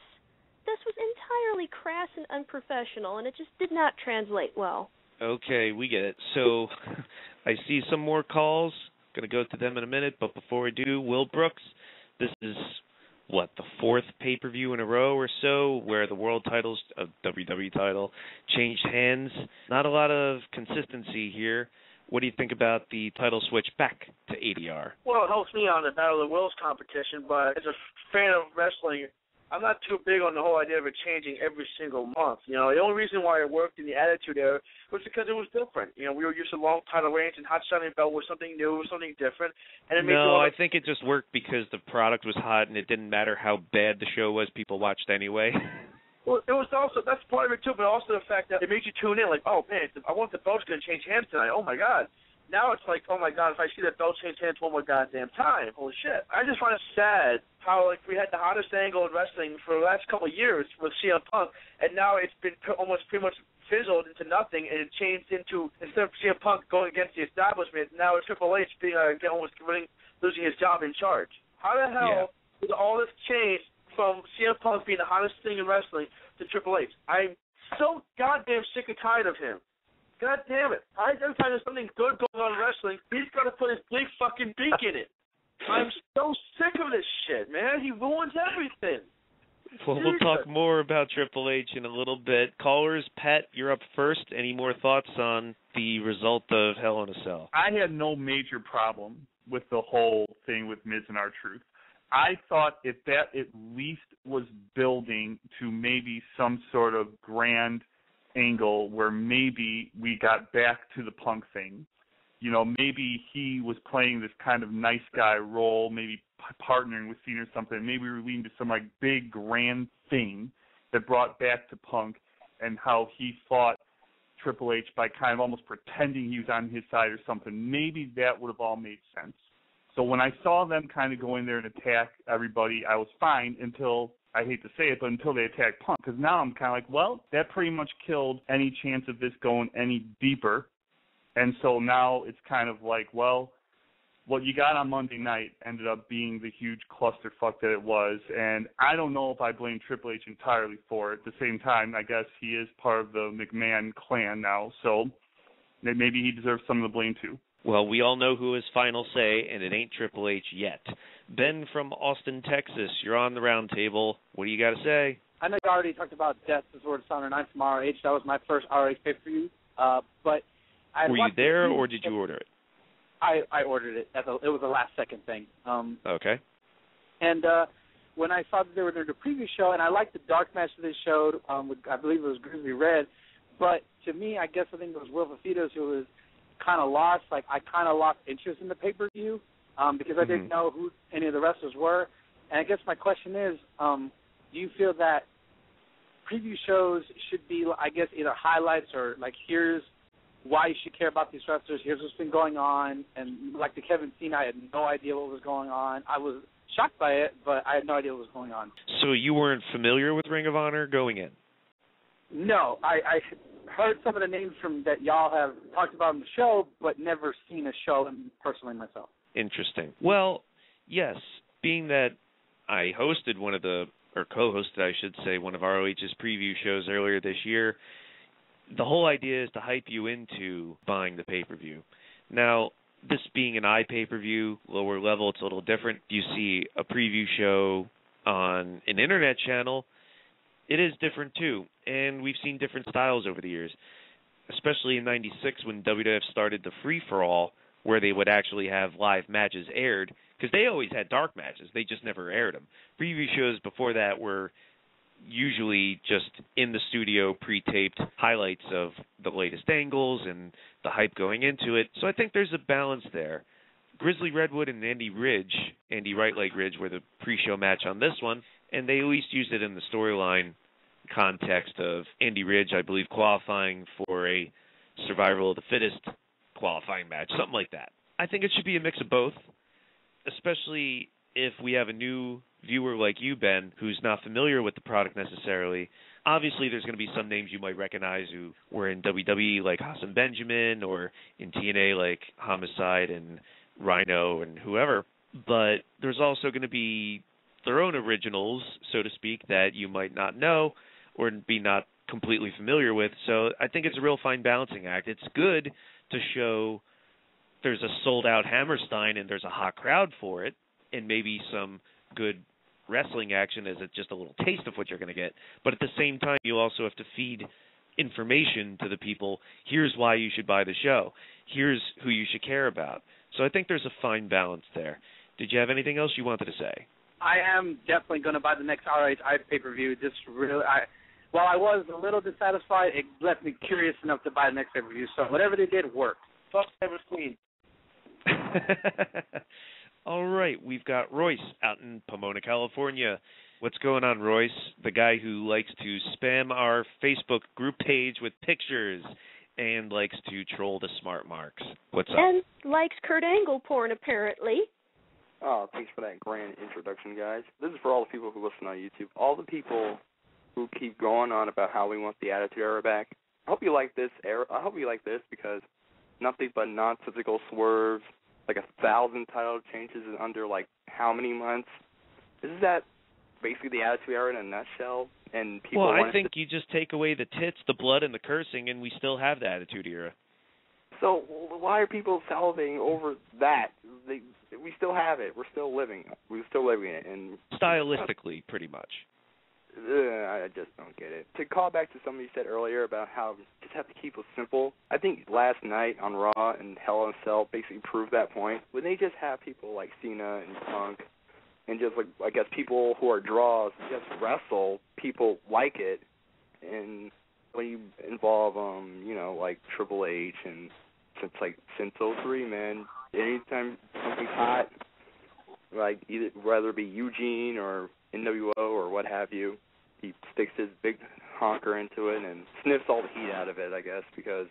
This was entirely crass and unprofessional, and it just did not translate well. Okay, we get it. So I see some more calls. Going to go to them in a minute, but before we do, Will Brooks, this is, what, the fourth pay-per-view in a row or so where the world titles, uh, W W E title, changed hands. Not a lot of consistency here. What do you think about the title switch back to A D R? Well, it helps me on the Battle of the Worlds competition, but as a fan of wrestling, I'm not too big on the whole idea of it changing every single month. You know, the only reason why it worked in the Attitude Era was because it was different. You know, we were used to long title reigns, and hot shiny belt was something new, something different. And it no, I think it just worked because the product was hot, and it didn't matter how bad the show was, people watched anyway. Well, it was also, that's part of it too, but also the fact that it made you tune in, like, oh man, I want the belt's going to change hands tonight. Oh my God. now it's like, oh, my God, if I see that belt change hands one more goddamn time, holy shit. I just find it sad how, like, we had the hottest angle in wrestling for the last couple of years with C M Punk, and now it's been almost pretty much fizzled into nothing, and it changed into, instead of C M Punk going against the establishment, now it's Triple H being uh, almost winning, losing his job in charge. How the hell yeah. did all this change from C M Punk being the hottest thing in wrestling to Triple H? I'm so goddamn sick and tired of him. God damn it. Every time there's something good going on in wrestling, he's got to put his big fucking beak in it. I'm so sick of this shit, man. He ruins everything. Well, we'll talk more about Triple H in a little bit. Callers, Pat, you're up first. Any more thoughts on the result of Hell in a Cell? I had no major problem with the whole thing with Miz and R-Truth. I thought if that at least was building to maybe some sort of grand angle where maybe we got back to the Punk thing. You know, maybe he was playing this kind of nice guy role, maybe partnering with Cena or something. Maybe we were leading to some, like, big grand thing that brought back to Punk and how he fought Triple H by kind of almost pretending he was on his side or something. Maybe that would have all made sense. So when I saw them kind of go in there and attack everybody, I was fine until, I hate to say it, but until they attacked Punk, because now I'm kind of like, well, that pretty much killed any chance of this going any deeper. And so now it's kind of like, well, what you got on Monday night ended up being the huge clusterfuck that it was. And I don't know if I blame Triple H entirely for it. At the same time, I guess he is part of the McMahon clan now, so maybe he deserves some of the blame too. Well, we all know who his final say, and it ain't Triple H yet. Ben from Austin, Texas, you're on the roundtable. What do you got to say? I know you already talked about Death, the Sword of Honor, and I'm from R O H. That was my first R O H pay-per-view, uh, but... I Were you there, or did you order it? I, I ordered it. At the, it was a last-second thing. Um, okay. And uh, when I saw that they were doing the preview show, and I liked the dark match that they showed, um, with, I believe it was Grizzly Red, but to me, I guess I think it was Will Vasitos who was kind of lost. Like, I kind of lost interest in the pay-per-view um, because I mm-hmm. didn't know who any of the wrestlers were. And I guess my question is, um, do you feel that preview shows should be, I guess, either highlights or, like, here's why you should care about these wrestlers, here's what's been going on, and like the Kevin Cena, I had no idea what was going on. I was shocked by it, but I had no idea what was going on. So you weren't familiar with Ring of Honor going in? No, I, I heard some of the names from that y'all have talked about on the show, but never seen a show personally myself. Interesting. Well, yes, being that I hosted one of the, or co-hosted, I should say, one of R O H's preview shows earlier this year, the whole idea is to hype you into buying the pay-per-view. Now, this being an iPay-per-view, lower level, it's a little different. You see a preview show on an internet channel, it is different too. And we've seen different styles over the years, especially in ninety-six when W W F started the free-for-all, where they would actually have live matches aired, because they always had dark matches. They just never aired them. Preview shows before that were usually just in the studio pre-taped highlights of the latest angles and the hype going into it. So I think there's a balance there. Grizzly Redwood and Andy Ridge, Andy Right Leg Ridge, were the pre-show match on this one, and they at least used it in the storyline context of Andy Ridge, I believe, qualifying for a Survival of the Fittest qualifying match, something like that. I think it should be a mix of both, especially if we have a new viewer like you, Ben, who's not familiar with the product necessarily. Obviously, there's going to be some names you might recognize who were in W W E, like Hassan Benjamin, or in T N A, like Homicide and Rhino and whoever. But there's also going to be their own originals, so to speak, that you might not know or be not completely familiar with. So I think it's a real fine balancing act. It's good to show there's a sold-out Hammerstein and there's a hot crowd for it, and maybe some good wrestling action is just a little taste of what you're going to get. But at the same time, you also have to feed information to the people. Here's why you should buy the show. Here's who you should care about. So I think there's a fine balance there. Did you have anything else you wanted to say? I am definitely going to buy the next R H I pay-per-view. Just really, I, while I was a little dissatisfied, it left me curious enough to buy the next pay-per-view. So whatever they did worked. Fuck never clean. All right, we've got Royce out in Pomona, California. What's going on, Royce? The guy who likes to spam our Facebook group page with pictures and likes to troll the smart marks. What's up? And likes Kurt Angle porn, apparently. Oh, thanks for that grand introduction, guys. This is for all the people who listen on YouTube. All the people who keep going on about how we want the Attitude Era back. I hope you like this era. I hope you like this because nothing but nonsensical swerves, like a thousand title changes in under like how many months. This is that basically the Attitude Era in a nutshell. And people. Well, I think to- you just take away the tits, the blood, and the cursing, and we still have the Attitude Era. So why are people salivating over that? They, we still have it. We're still living. We're still living it. And stylistically, pretty much. I just don't get it. To call back to something you said earlier about how you just have to keep it simple, I think last night on Raw and Hell in a Cell basically proved that point. When they just have people like Cena and Punk and just, like, I guess people who are draws just wrestle, people like it. And when you involve, um, you know, like Triple H and since, like, since oh three, man, anytime something's hot, like, either whether it be Eugene or N W O or what have you, he sticks his big honker into it and sniffs all the heat out of it, I guess, because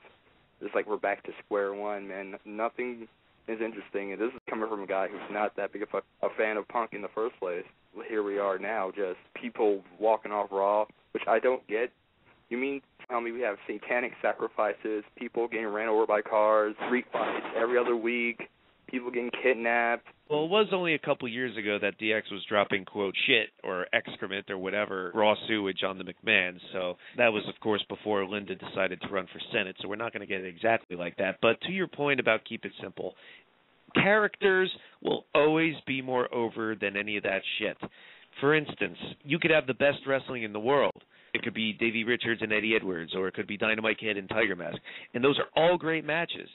it's like we're back to square one, man. Nothing is interesting, and this is coming from a guy who's not that big of a, a fan of Punk in the first place. Here we are now, just people walking off Raw, which I don't get. You mean tell me we have satanic sacrifices, people getting ran over by cars, street fights every other week, people getting kidnapped? Well, it was only a couple years ago that D X was dropping, quote, shit or excrement or whatever, raw sewage on the McMahon. So that was, of course, before Linda decided to run for Senate. So we're not going to get it exactly like that. But to your point about keep it simple, characters will always be more over than any of that shit. For instance, you could have the best wrestling in the world. It could be Davey Richards and Eddie Edwards, or it could be Dynamite Kid and Tiger Mask. And those are all great matches.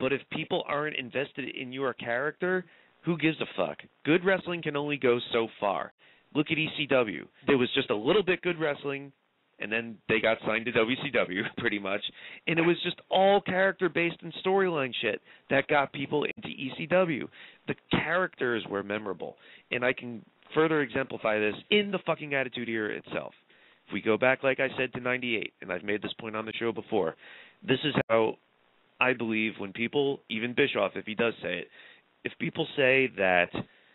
But if people aren't invested in your character, who gives a fuck? Good wrestling can only go so far. Look at E C W. There was just a little bit good wrestling, and then they got signed to W C W pretty much. And it was just all character-based and storyline shit that got people into E C W. The characters were memorable. And I can further exemplify this in the fucking Attitude Era itself. If we go back, like I said, to ninety-eight, and I've made this point on the show before, this is how I believe when people, even Bischoff, if he does say it, if people say that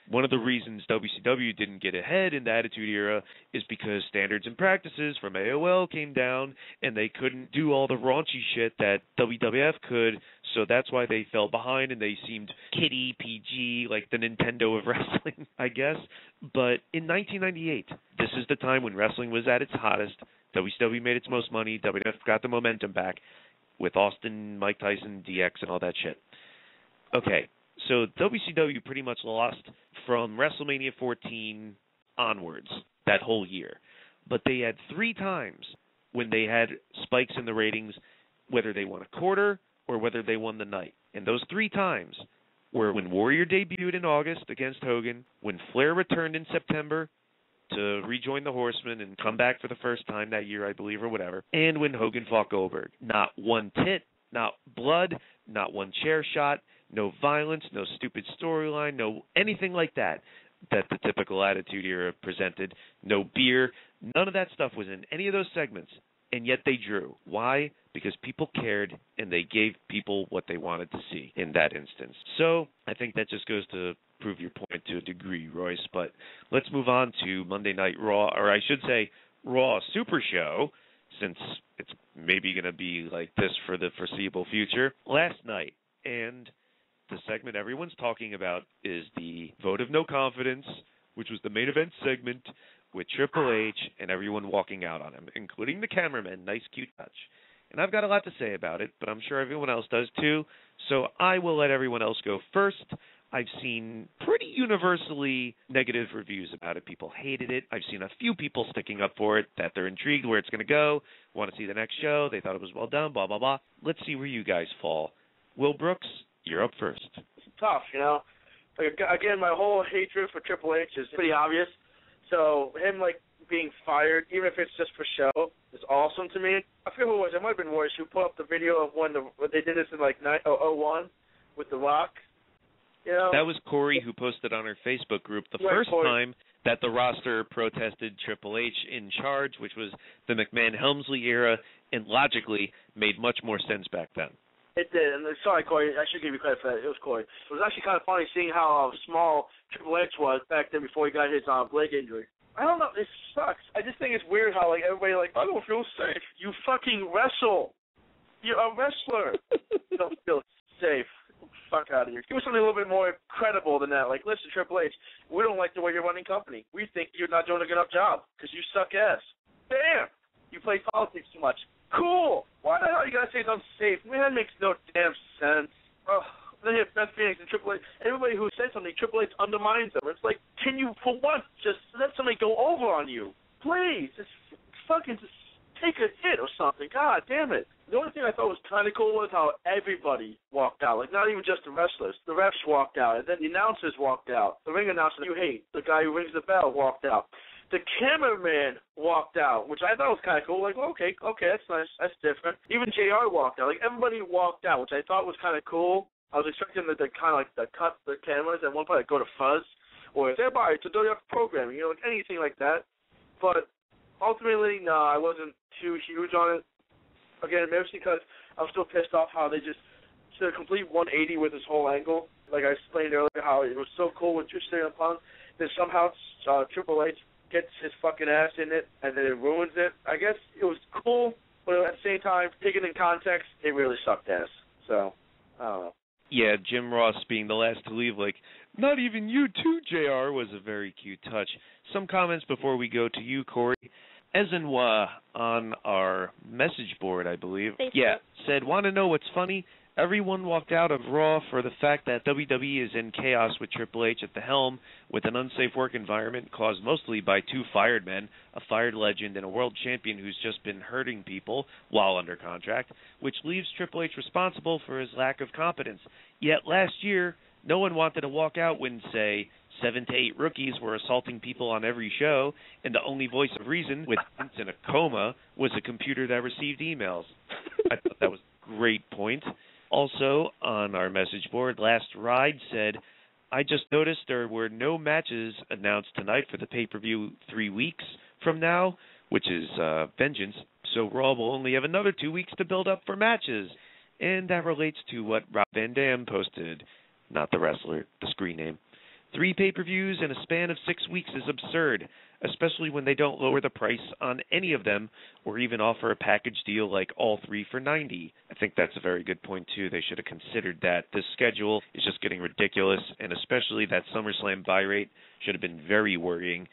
one of the reasons W C W didn't get ahead in the Attitude Era is because standards and practices from A O L came down and they couldn't do all the raunchy shit that W W F could, so that's why they fell behind and they seemed kiddie, P G, like the Nintendo of wrestling, I guess. But in nineteen ninety-eight, this is the time when wrestling was at its hottest. W C W made its most money. W W F got the momentum back with Austin, Mike Tyson, D X, and all that shit. Okay. So W C W pretty much lost from WrestleMania fourteen onwards that whole year. But they had three times when they had spikes in the ratings, whether they won a quarter or whether they won the night. And those three times were when Warrior debuted in August against Hogan, when Flair returned in September to rejoin the Horsemen and come back for the first time that year, I believe, or whatever, and when Hogan fought Goldberg. Not one tit, not blood, not one chair shot. No violence, no stupid storyline, no anything like that that the typical Attitude Era presented. No beer. None of that stuff was in any of those segments, and yet they drew. Why? Because people cared, and they gave people what they wanted to see in that instance. So I think that just goes to prove your point to a degree, Royce. But let's move on to Monday Night Raw, or I should say Raw Super Show, since it's maybe going to be like this for the foreseeable future. Last night, and the segment everyone's talking about is the vote of no confidence, which was the main event segment with Triple H and everyone walking out on him, including the cameraman. Nice, cute touch. And I've got a lot to say about it, but I'm sure everyone else does too. So I will let everyone else go first. I've seen pretty universally negative reviews about it. People hated it. I've seen a few people sticking up for it, that they're intrigued where it's going to go, want to see the next show, they thought it was well done, blah, blah, blah. Let's see where you guys fall. Will Brooks, you're up first. It's tough, you know. Like, again, my whole hatred for Triple H is pretty obvious. So him, like, being fired, even if it's just for show, is awesome to me. I forget who it was. It might have been Royce who put up the video of when the, they did this in, like, oh one with The Rock. You know? That was Corey who posted on her Facebook group the right, first Corey. time that the roster protested Triple H in charge, which was the McMahon-Helmsley era, and logically made much more sense back then. It did, and sorry, Corey, I should give you credit for that. It was Corey. It was actually kind of funny seeing how uh, small Triple H was back then before he got his uh, leg injury. I don't know. It sucks. I just think it's weird how like everybody like, I don't feel safe. You fucking wrestle. You're a wrestler. You don't feel safe. Fuck out of here. Give us something a little bit more credible than that. Like, listen, Triple H, we don't like the way you're running company. We think you're not doing a good enough job because you suck ass. Damn. You play politics too much. Cool. Why the hell you got to say it's unsafe? Man, that makes no damn sense. Oh, then you have Beth Phoenix and Triple H. Everybody who says something, Triple H undermines them. It's like, can you, for once, just let somebody go over on you? Please. Just fucking just take a hit or something. God damn it. The only thing I thought was kind of cool was how everybody walked out. Like, not even just the wrestlers. The refs walked out. And then the announcers walked out. The ring announcer you hate, the guy who rings the bell, walked out. The cameraman walked out, which I thought was kind of cool. Like, okay, okay, that's nice. That's different. Even J R walked out. Like, everybody walked out, which I thought was kind of cool. I was expecting that they kind of, like, the cut the cameras at one point, like, go to fuzz. Or, thereby, to do your programming, you know, like, anything like that. But, ultimately, no, nah, I wasn't too huge on it. Again, maybe it's because I'm still pissed off how they just did a complete one eighty with this whole angle. Like I explained earlier, how it was so cool with Drew Singh and Punk, then somehow uh, Triple H gets his fucking ass in it, and then it ruins it. I guess it was cool, but at the same time, taken in context, it really sucked ass. So, I don't know. Yeah, Jim Ross being the last to leave, like, not even you too, J R, was a very cute touch. Some comments before we go to you, Corey. Ezenwa on our message board, I believe, Facebook. Yeah, said, want to know what's funny? Everyone walked out of Raw for the fact that W W E is in chaos with Triple H at the helm with an unsafe work environment caused mostly by two fired men, a fired legend and a world champion who's just been hurting people while under contract, which leaves Triple H responsible for his lack of competence. Yet last year, no one wanted to walk out when, say, Seven to eight rookies were assaulting people on every show, and the only voice of reason, with Vince in a coma, was a computer that received emails. I thought that was a great point. Also, on our message board, Last Ride said, I just noticed there were no matches announced tonight for the pay-per-view three weeks from now, which is uh, Vengeance, so Raw will only have another two weeks to build up for matches. And that relates to what Rob Van Dam posted, not the wrestler, the screen name. Three pay-per-views in a span of six weeks is absurd, especially when they don't lower the price on any of them or even offer a package deal like all three for ninety dollars. I think that's a very good point, too. They should have considered that. This schedule is just getting ridiculous, and especially that SummerSlam buy rate should have been very worrying.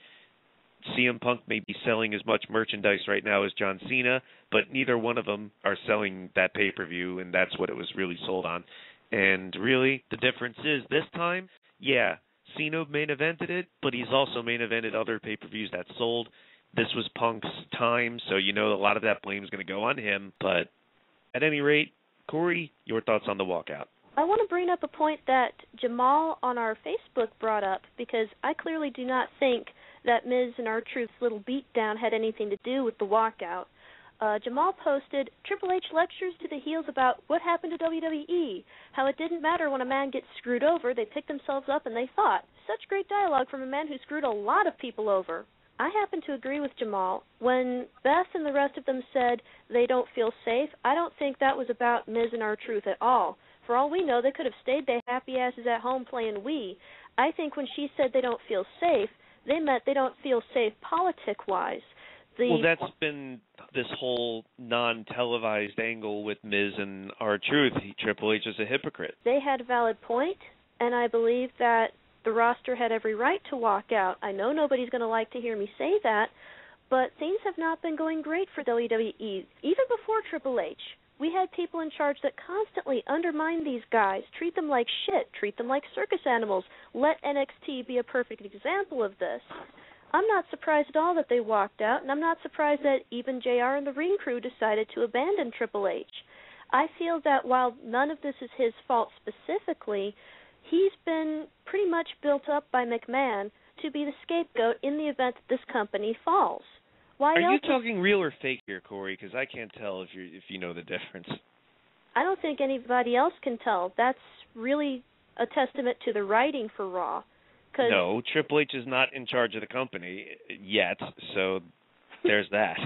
C M Punk may be selling as much merchandise right now as John Cena, but neither one of them are selling that pay-per-view, and that's what it was really sold on. And really, the difference is this time, yeah, Cena main evented it, but he's also main evented other pay-per-views that sold. This was Punk's time, so you know a lot of that blame is going to go on him. But at any rate, Corey, your thoughts on the walkout? I want to bring up a point that Jamal on our Facebook brought up, because I clearly do not think that Miz and R-Truth's little beatdown had anything to do with the walkout. Uh, Jamal posted, Triple H lectures to the heels about what happened to W W E, how it didn't matter when a man gets screwed over, they pick themselves up and they fought. Such great dialogue from a man who screwed a lot of people over. I happen to agree with Jamal. When Beth and the rest of them said they don't feel safe, I don't think that was about Miz and R-Truth at all. For all we know, they could have stayed their happy asses at home playing Wii. I think when she said they don't feel safe, they meant they don't feel safe politic-wise. The well, that's been this whole non-televised angle with Miz and R-Truth. Triple H is a hypocrite. They had a valid point, and I believe that the roster had every right to walk out. I know nobody's going to like to hear me say that, but things have not been going great for W W E, even before Triple H. We had people in charge that constantly undermine these guys, treat them like shit, treat them like circus animals. Let N X T be a perfect example of this. I'm not surprised at all that they walked out, and I'm not surprised that even J R and the ring crew decided to abandon Triple H. I feel that while none of this is his fault specifically, he's been pretty much built up by McMahon to be the scapegoat in the event that this company falls. Why Are you talking real or fake here, Corey? Because I can't tell if, you're, if you know the difference. I don't think anybody else can tell. That's really a testament to the writing for Raw. Cause no, Triple H is not in charge of the company yet, so there's that.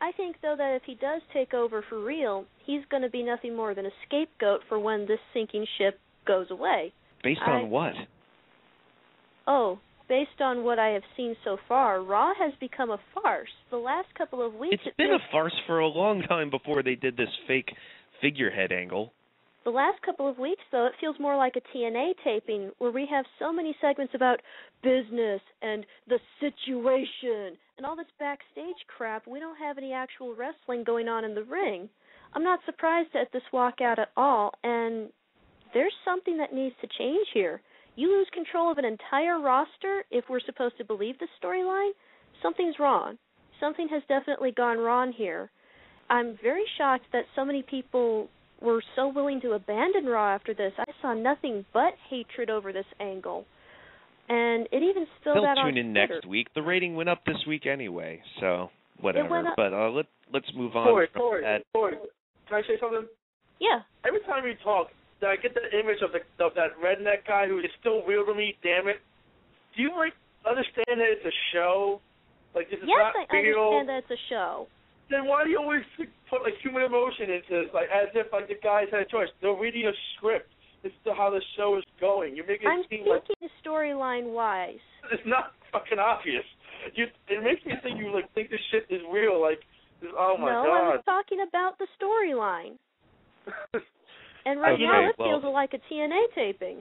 I think, though, that if he does take over for real, he's going to be nothing more than a scapegoat for when this sinking ship goes away. Based I, on what? Oh, based on what I have seen so far, Raw has become a farce. The last couple of weeks... It's, it's been, been a farce for a long time before they did this fake figurehead angle. The last couple of weeks, though, it feels more like a T N A taping where we have so many segments about business and the situation and all this backstage crap. We don't have any actual wrestling going on in the ring. I'm not surprised at this walkout at all, and there's something that needs to change here. You lose control of an entire roster if we're supposed to believe the storyline. Something's wrong. Something has definitely gone wrong here. I'm very shocked that so many people... were so willing to abandon Raw after this. I saw nothing but hatred over this angle. And it even spilled out on Twitter. They'll tune in next week. The rating went up this week anyway, so whatever. But uh, let, let's move on. Corey, Corey, Corey, can I say something? Yeah. Every time you talk, I get the image of, the, of that redneck guy who is still real to me, damn it. Do you, like, understand that it's a show? Like, this is yes, not I real? understand that it's a show. Then why do you always put, like, human emotion into this, like, as if, like, the guys had a choice? They're reading a script. This is how the show is going. You're making it I'm seem like... I'm thinking storyline-wise. It's not fucking obvious. You, it makes me think you, like, think this shit is real. Like, this, oh, my no, God. No, I was talking about the storyline. And right okay, now it well, feels like a T N A taping.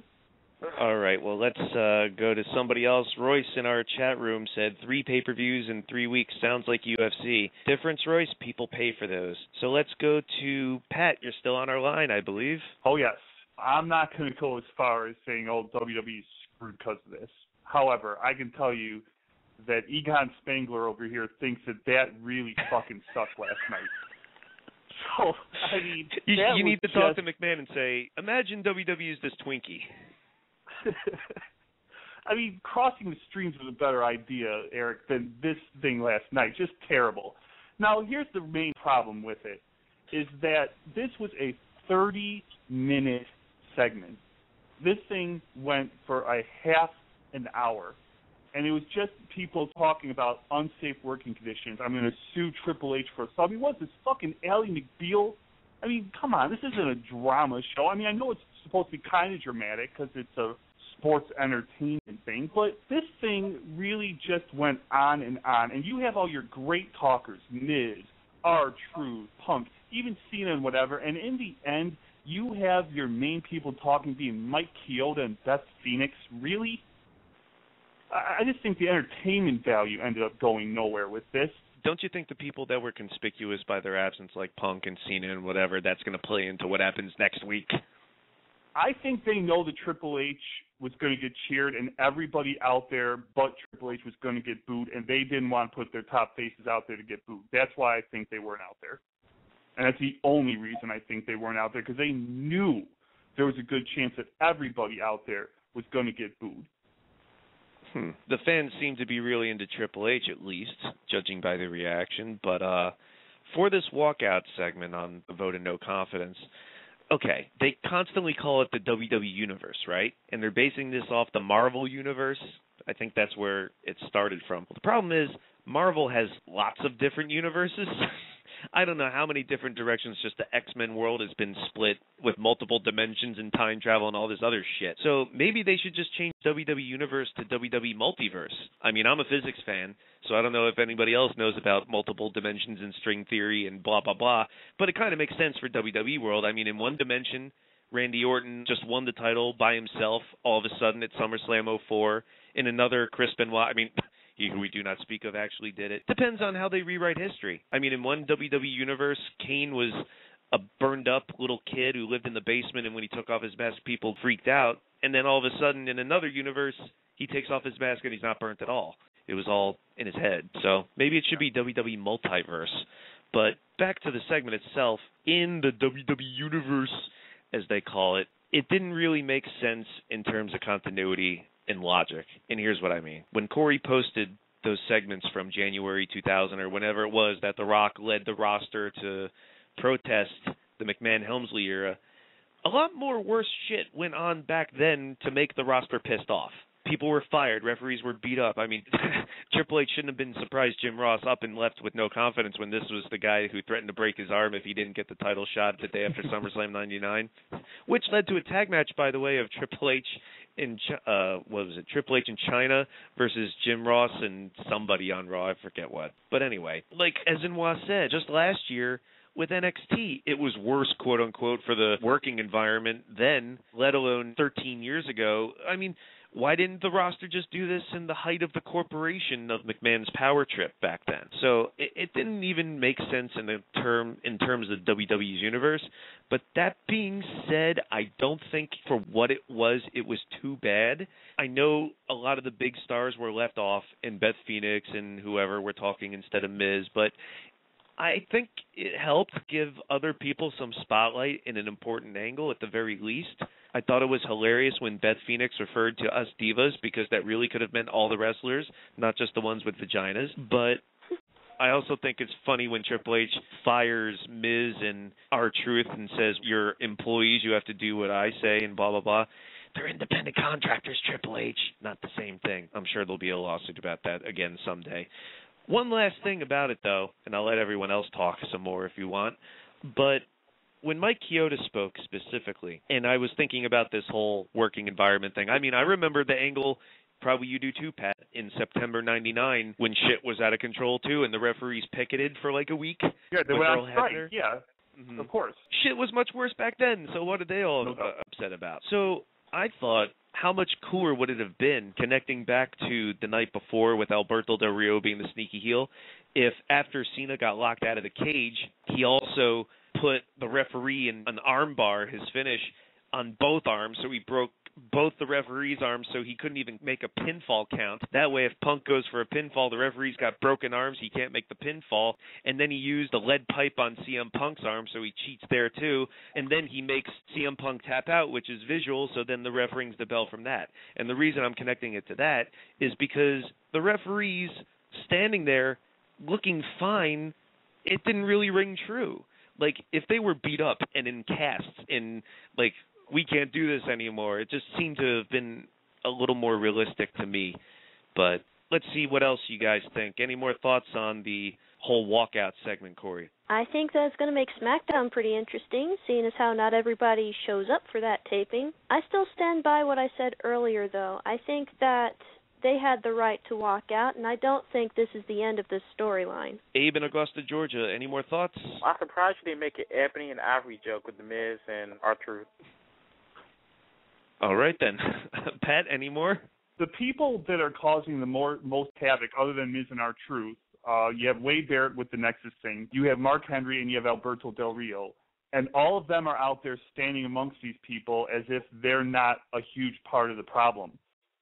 All right, well, let's uh, go to somebody else. Royce in our chat room said, three pay-per-views in three weeks sounds like U F C. Difference, Royce? People pay for those. So let's go to Pat. You're still on our line, I believe. Oh, yes. I'm not going to go as far as saying, oh, W W E's screwed because of this. However, I can tell you that Egon Spangler over here thinks that that really fucking sucked last night. So, I mean, You, you need to just... talk to McMahon and say, imagine W W E's this Twinkie. I mean, crossing the streams was a better idea, Eric, than this thing last night. Just terrible. Now, here's the main problem with it, is that this was a thirty-minute segment. This thing went for a half an hour, and it was just people talking about unsafe working conditions. I'm going to sue Triple H for assault. I mean, what is this, fucking Ally McBeal? I mean, come on, this isn't a drama show. I mean, I know it's supposed to be kind of dramatic because it's a sports entertainment thing, but this thing really just went on and on. And you have all your great talkers, Miz, R-Truth, Punk, even Cena and whatever, and in the end, you have your main people talking, being Mike Chioda and Beth Phoenix. Really? I just think the entertainment value ended up going nowhere with this. Don't you think the people that were conspicuous by their absence, like Punk and Cena and whatever, that's going to play into what happens next week? I think they know that Triple H was going to get cheered and everybody out there but Triple H was going to get booed, and they didn't want to put their top faces out there to get booed. That's why I think they weren't out there. And that's the only reason I think they weren't out there, because they knew there was a good chance that everybody out there was going to get booed. Hmm. The fans seem to be really into Triple H, at least, judging by the reaction. But uh, for this walkout segment on the vote of no confidence, okay, they constantly call it the W W E Universe, right? And they're basing this off the Marvel Universe. I think that's where it started from. The problem is Marvel has lots of different universes. I don't know how many different directions just the X-Men world has been split with multiple dimensions and time travel and all this other shit. So maybe they should just change W W E Universe to W W E Multiverse. I mean, I'm a physics fan, so I don't know if anybody else knows about multiple dimensions and string theory and blah, blah, blah. But it kind of makes sense for W W E world. I mean, in one dimension, Randy Orton just won the title by himself all of a sudden at SummerSlam oh four. In another, Chris Benoit, I mean... he who we do not speak of actually did it. Depends on how they rewrite history. I mean, in one W W E universe, Kane was a burned-up little kid who lived in the basement, and when he took off his mask, people freaked out. And then all of a sudden, in another universe, he takes off his mask and he's not burnt at all. It was all in his head. So maybe it should be W W E Multiverse. But back to the segment itself, in the W W E universe, as they call it, it didn't really make sense in terms of continuity in logic, and here's what I mean. When Corey posted those segments from January two thousand or whenever it was that The Rock led the roster to protest the McMahon-Helmsley era, a lot more worse shit went on back then to make the roster pissed off. people were fired. Referees were beat up. I mean, Triple H shouldn't have been surprised Jim Ross up and left with no confidence when this was the guy who threatened to break his arm if he didn't get the title shot the day after SummerSlam ninety-nine, which led to a tag match, by the way, of Triple H in uh, what was it? Triple H in China versus Jim Ross and somebody on Raw. I forget what. But anyway, like as Benoit said, just last year, with N X T, it was worse, quote-unquote, for the working environment then, let alone thirteen years ago. I mean, why didn't the roster just do this in the height of the corporation of McMahon's power trip back then? So it, it didn't even make sense in the term in terms of W W E's universe. But that being said, I don't think for what it was, it was too bad. I know a lot of the big stars were left off, and Beth Phoenix and whoever were talking instead of Miz, but I think it helped give other people some spotlight in an important angle at the very least. I thought it was hilarious when Beth Phoenix referred to us divas because that really could have meant all the wrestlers, not just the ones with vaginas. But I also think it's funny when Triple H fires Miz and R-Truth and says, "Your employees, you have to do what I say," and blah, blah, blah. They're independent contractors, Triple H. Not the same thing. I'm sure there'll be a lawsuit about that again someday. One last thing about it, though, and I'll let everyone else talk some more if you want, but when Mike Chioda spoke specifically, and I was thinking about this whole working environment thing, I mean, I remember the angle, probably you do too, Pat, in September ninety-nine when shit was out of control, too, and the referees picketed for like a week. Yeah, they went on strike, yeah, mm-hmm. Of course. Shit was much worse back then, so what are they all no, no. upset about? So I thought, how much cooler would it have been, connecting back to the night before with Alberto Del Rio being the sneaky heel, if after Cena got locked out of the cage, he also put the referee in an arm bar, his finish, on both arms, so he broke both the referee's arms so he couldn't even make a pinfall count. That way, if Punk goes for a pinfall, the referee's got broken arms, he can't make the pinfall. And then he used a lead pipe on C M Punk's arm, so he cheats there too. And then he makes C M Punk tap out, which is visual, so then the ref rings the bell from that. And the reason I'm connecting it to that is because the referee's standing there looking fine, it didn't really ring true. Like, if they were beat up and in casts and, like, we can't do this anymore, it just seemed to have been a little more realistic to me. But let's see what else you guys think. Any more thoughts on the whole walkout segment, Corey? I think that's going to make SmackDown pretty interesting, seeing as how not everybody shows up for that taping. I still stand by what I said earlier, though. I think that they had the right to walk out, and I don't think this is the end of this storyline. Abe in Augusta, Georgia, any more thoughts? I'm surprised you didn't make an Ebony and Ivory joke with The Miz and R-Truth. All right, then. Pat, any more? The people that are causing the more, most havoc, other than Miz and R-Truth, uh, you have Wade Barrett with the Nexus thing, you have Mark Henry, and you have Alberto Del Rio. And all of them are out there standing amongst these people as if they're not a huge part of the problem.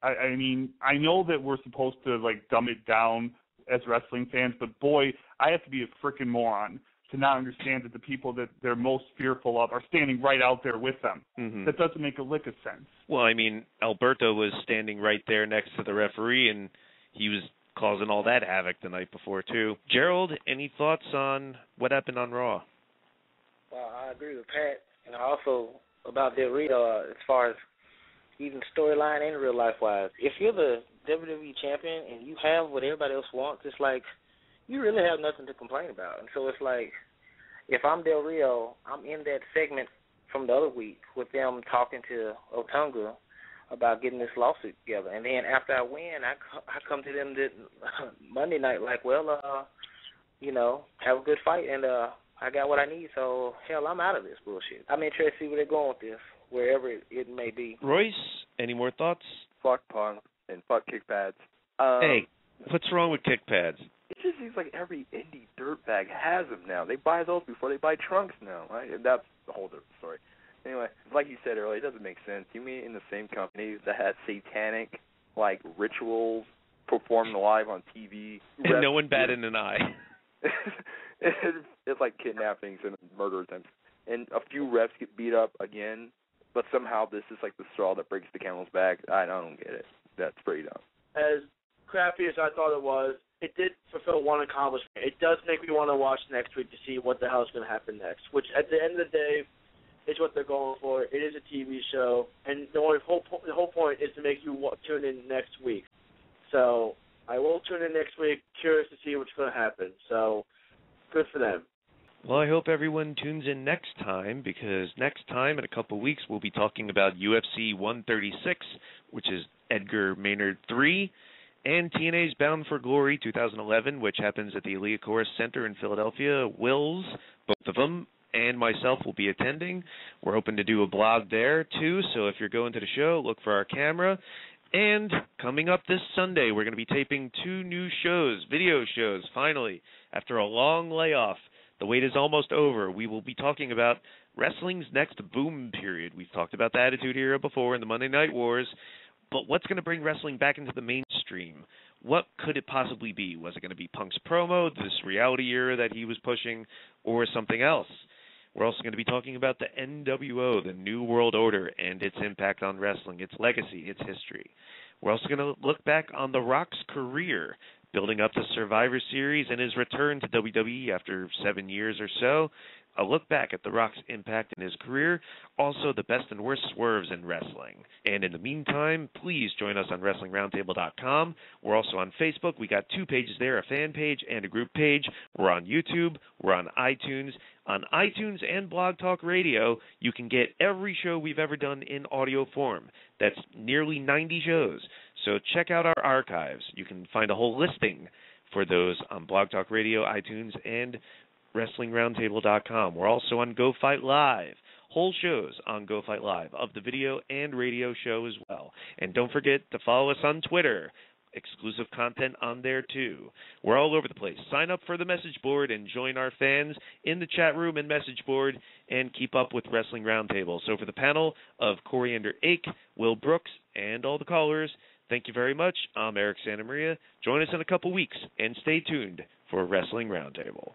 I, I mean, I know that we're supposed to, like, dumb it down as wrestling fans, but, boy, I have to be a frickin' moron to not understand that the people that they're most fearful of are standing right out there with them. Mm-hmm. That doesn't make a lick of sense. Well, I mean, Alberto was standing right there next to the referee, and he was causing all that havoc the night before, too. Gerald, any thoughts on what happened on Raw? Well, I agree with Pat, and also about Del Rio, uh, as far as even storyline and real-life-wise. If you're the W W E champion and you have what everybody else wants, it's like, you really have nothing to complain about. And so it's like, if I'm Del Rio, I'm in that segment from the other week with them talking to Otunga about getting this lawsuit together. And then after I win, I, I come to them that Monday night like, well, uh, you know, have a good fight, and uh, I got what I need, so, hell, I'm out of this bullshit. I'm interested to see where they're going with this, wherever it, it may be. Royce, any more thoughts? Fuck Punk and fuck kick pads. Um, hey, what's wrong with kick pads? It just seems like every indie dirtbag has them now. They buy those before they buy trunks now, right? And that's the whole different story. Anyway, like you said earlier, it doesn't make sense. You mean in the same company that has satanic, like, rituals performed live on T V. And no one batted an eye. it's, it's like kidnappings and murder attempts. And a few refs get beat up again, but somehow this is like the straw that breaks the camel's back. I don't get it. That's pretty dumb. As crappy as I thought it was, it did fulfill one accomplishment. It does make me want to watch next week to see what the hell is going to happen next, which at the end of the day is what they're going for. It is a T V show, and the only whole po- the whole point is to make you w- tune in next week. So I will tune in next week, curious to see what's going to happen. So good for them. Well, I hope everyone tunes in next time, because next time in a couple of weeks we'll be talking about U F C one thirty-six, which is Edgar Maynard the third, and T N A's Bound for Glory two thousand eleven, which happens at the Elia Chorus Center in Philadelphia. Wills, both of them, and myself will be attending. We're hoping to do a blog there, too, so if you're going to the show, look for our camera. And coming up this Sunday, we're going to be taping two new shows, video shows, finally, after a long layoff. The wait is almost over. We will be talking about wrestling's next boom period. We've talked about the Attitude Era before in the Monday Night Wars. But what's going to bring wrestling back into the mainstream? What could it possibly be? Was it going to be Punk's promo, this reality era that he was pushing, or something else? We're also going to be talking about the N W O, the New World Order, and its impact on wrestling, its legacy, its history. We're also going to look back on The Rock's career, building up to Survivor Series and his return to W W E after seven years or so. A look back at The Rock's impact in his career, also the best and worst swerves in wrestling. And in the meantime, please join us on Wrestling Roundtable dot com. We're also on Facebook. We got two pages there, a fan page and a group page. We're on YouTube. We're on iTunes. On iTunes and Blog Talk Radio, you can get every show we've ever done in audio form. That's nearly ninety shows. So check out our archives. You can find a whole listing for those on Blog Talk Radio, iTunes, and Wrestling Roundtable dot com. We're also on Go Fight Live. Whole shows on Go Fight Live of the video and radio show as well. And don't forget to follow us on Twitter. Exclusive content on there too. We're all over the place. Sign up for the message board and join our fans in the chat room and message board, and keep up with Wrestling Roundtable. So for the panel of Coriander Ake, Will Brooks, and all the callers, thank you very much. I'm Eric Santamaria. Join us in a couple weeks and stay tuned for Wrestling Roundtable.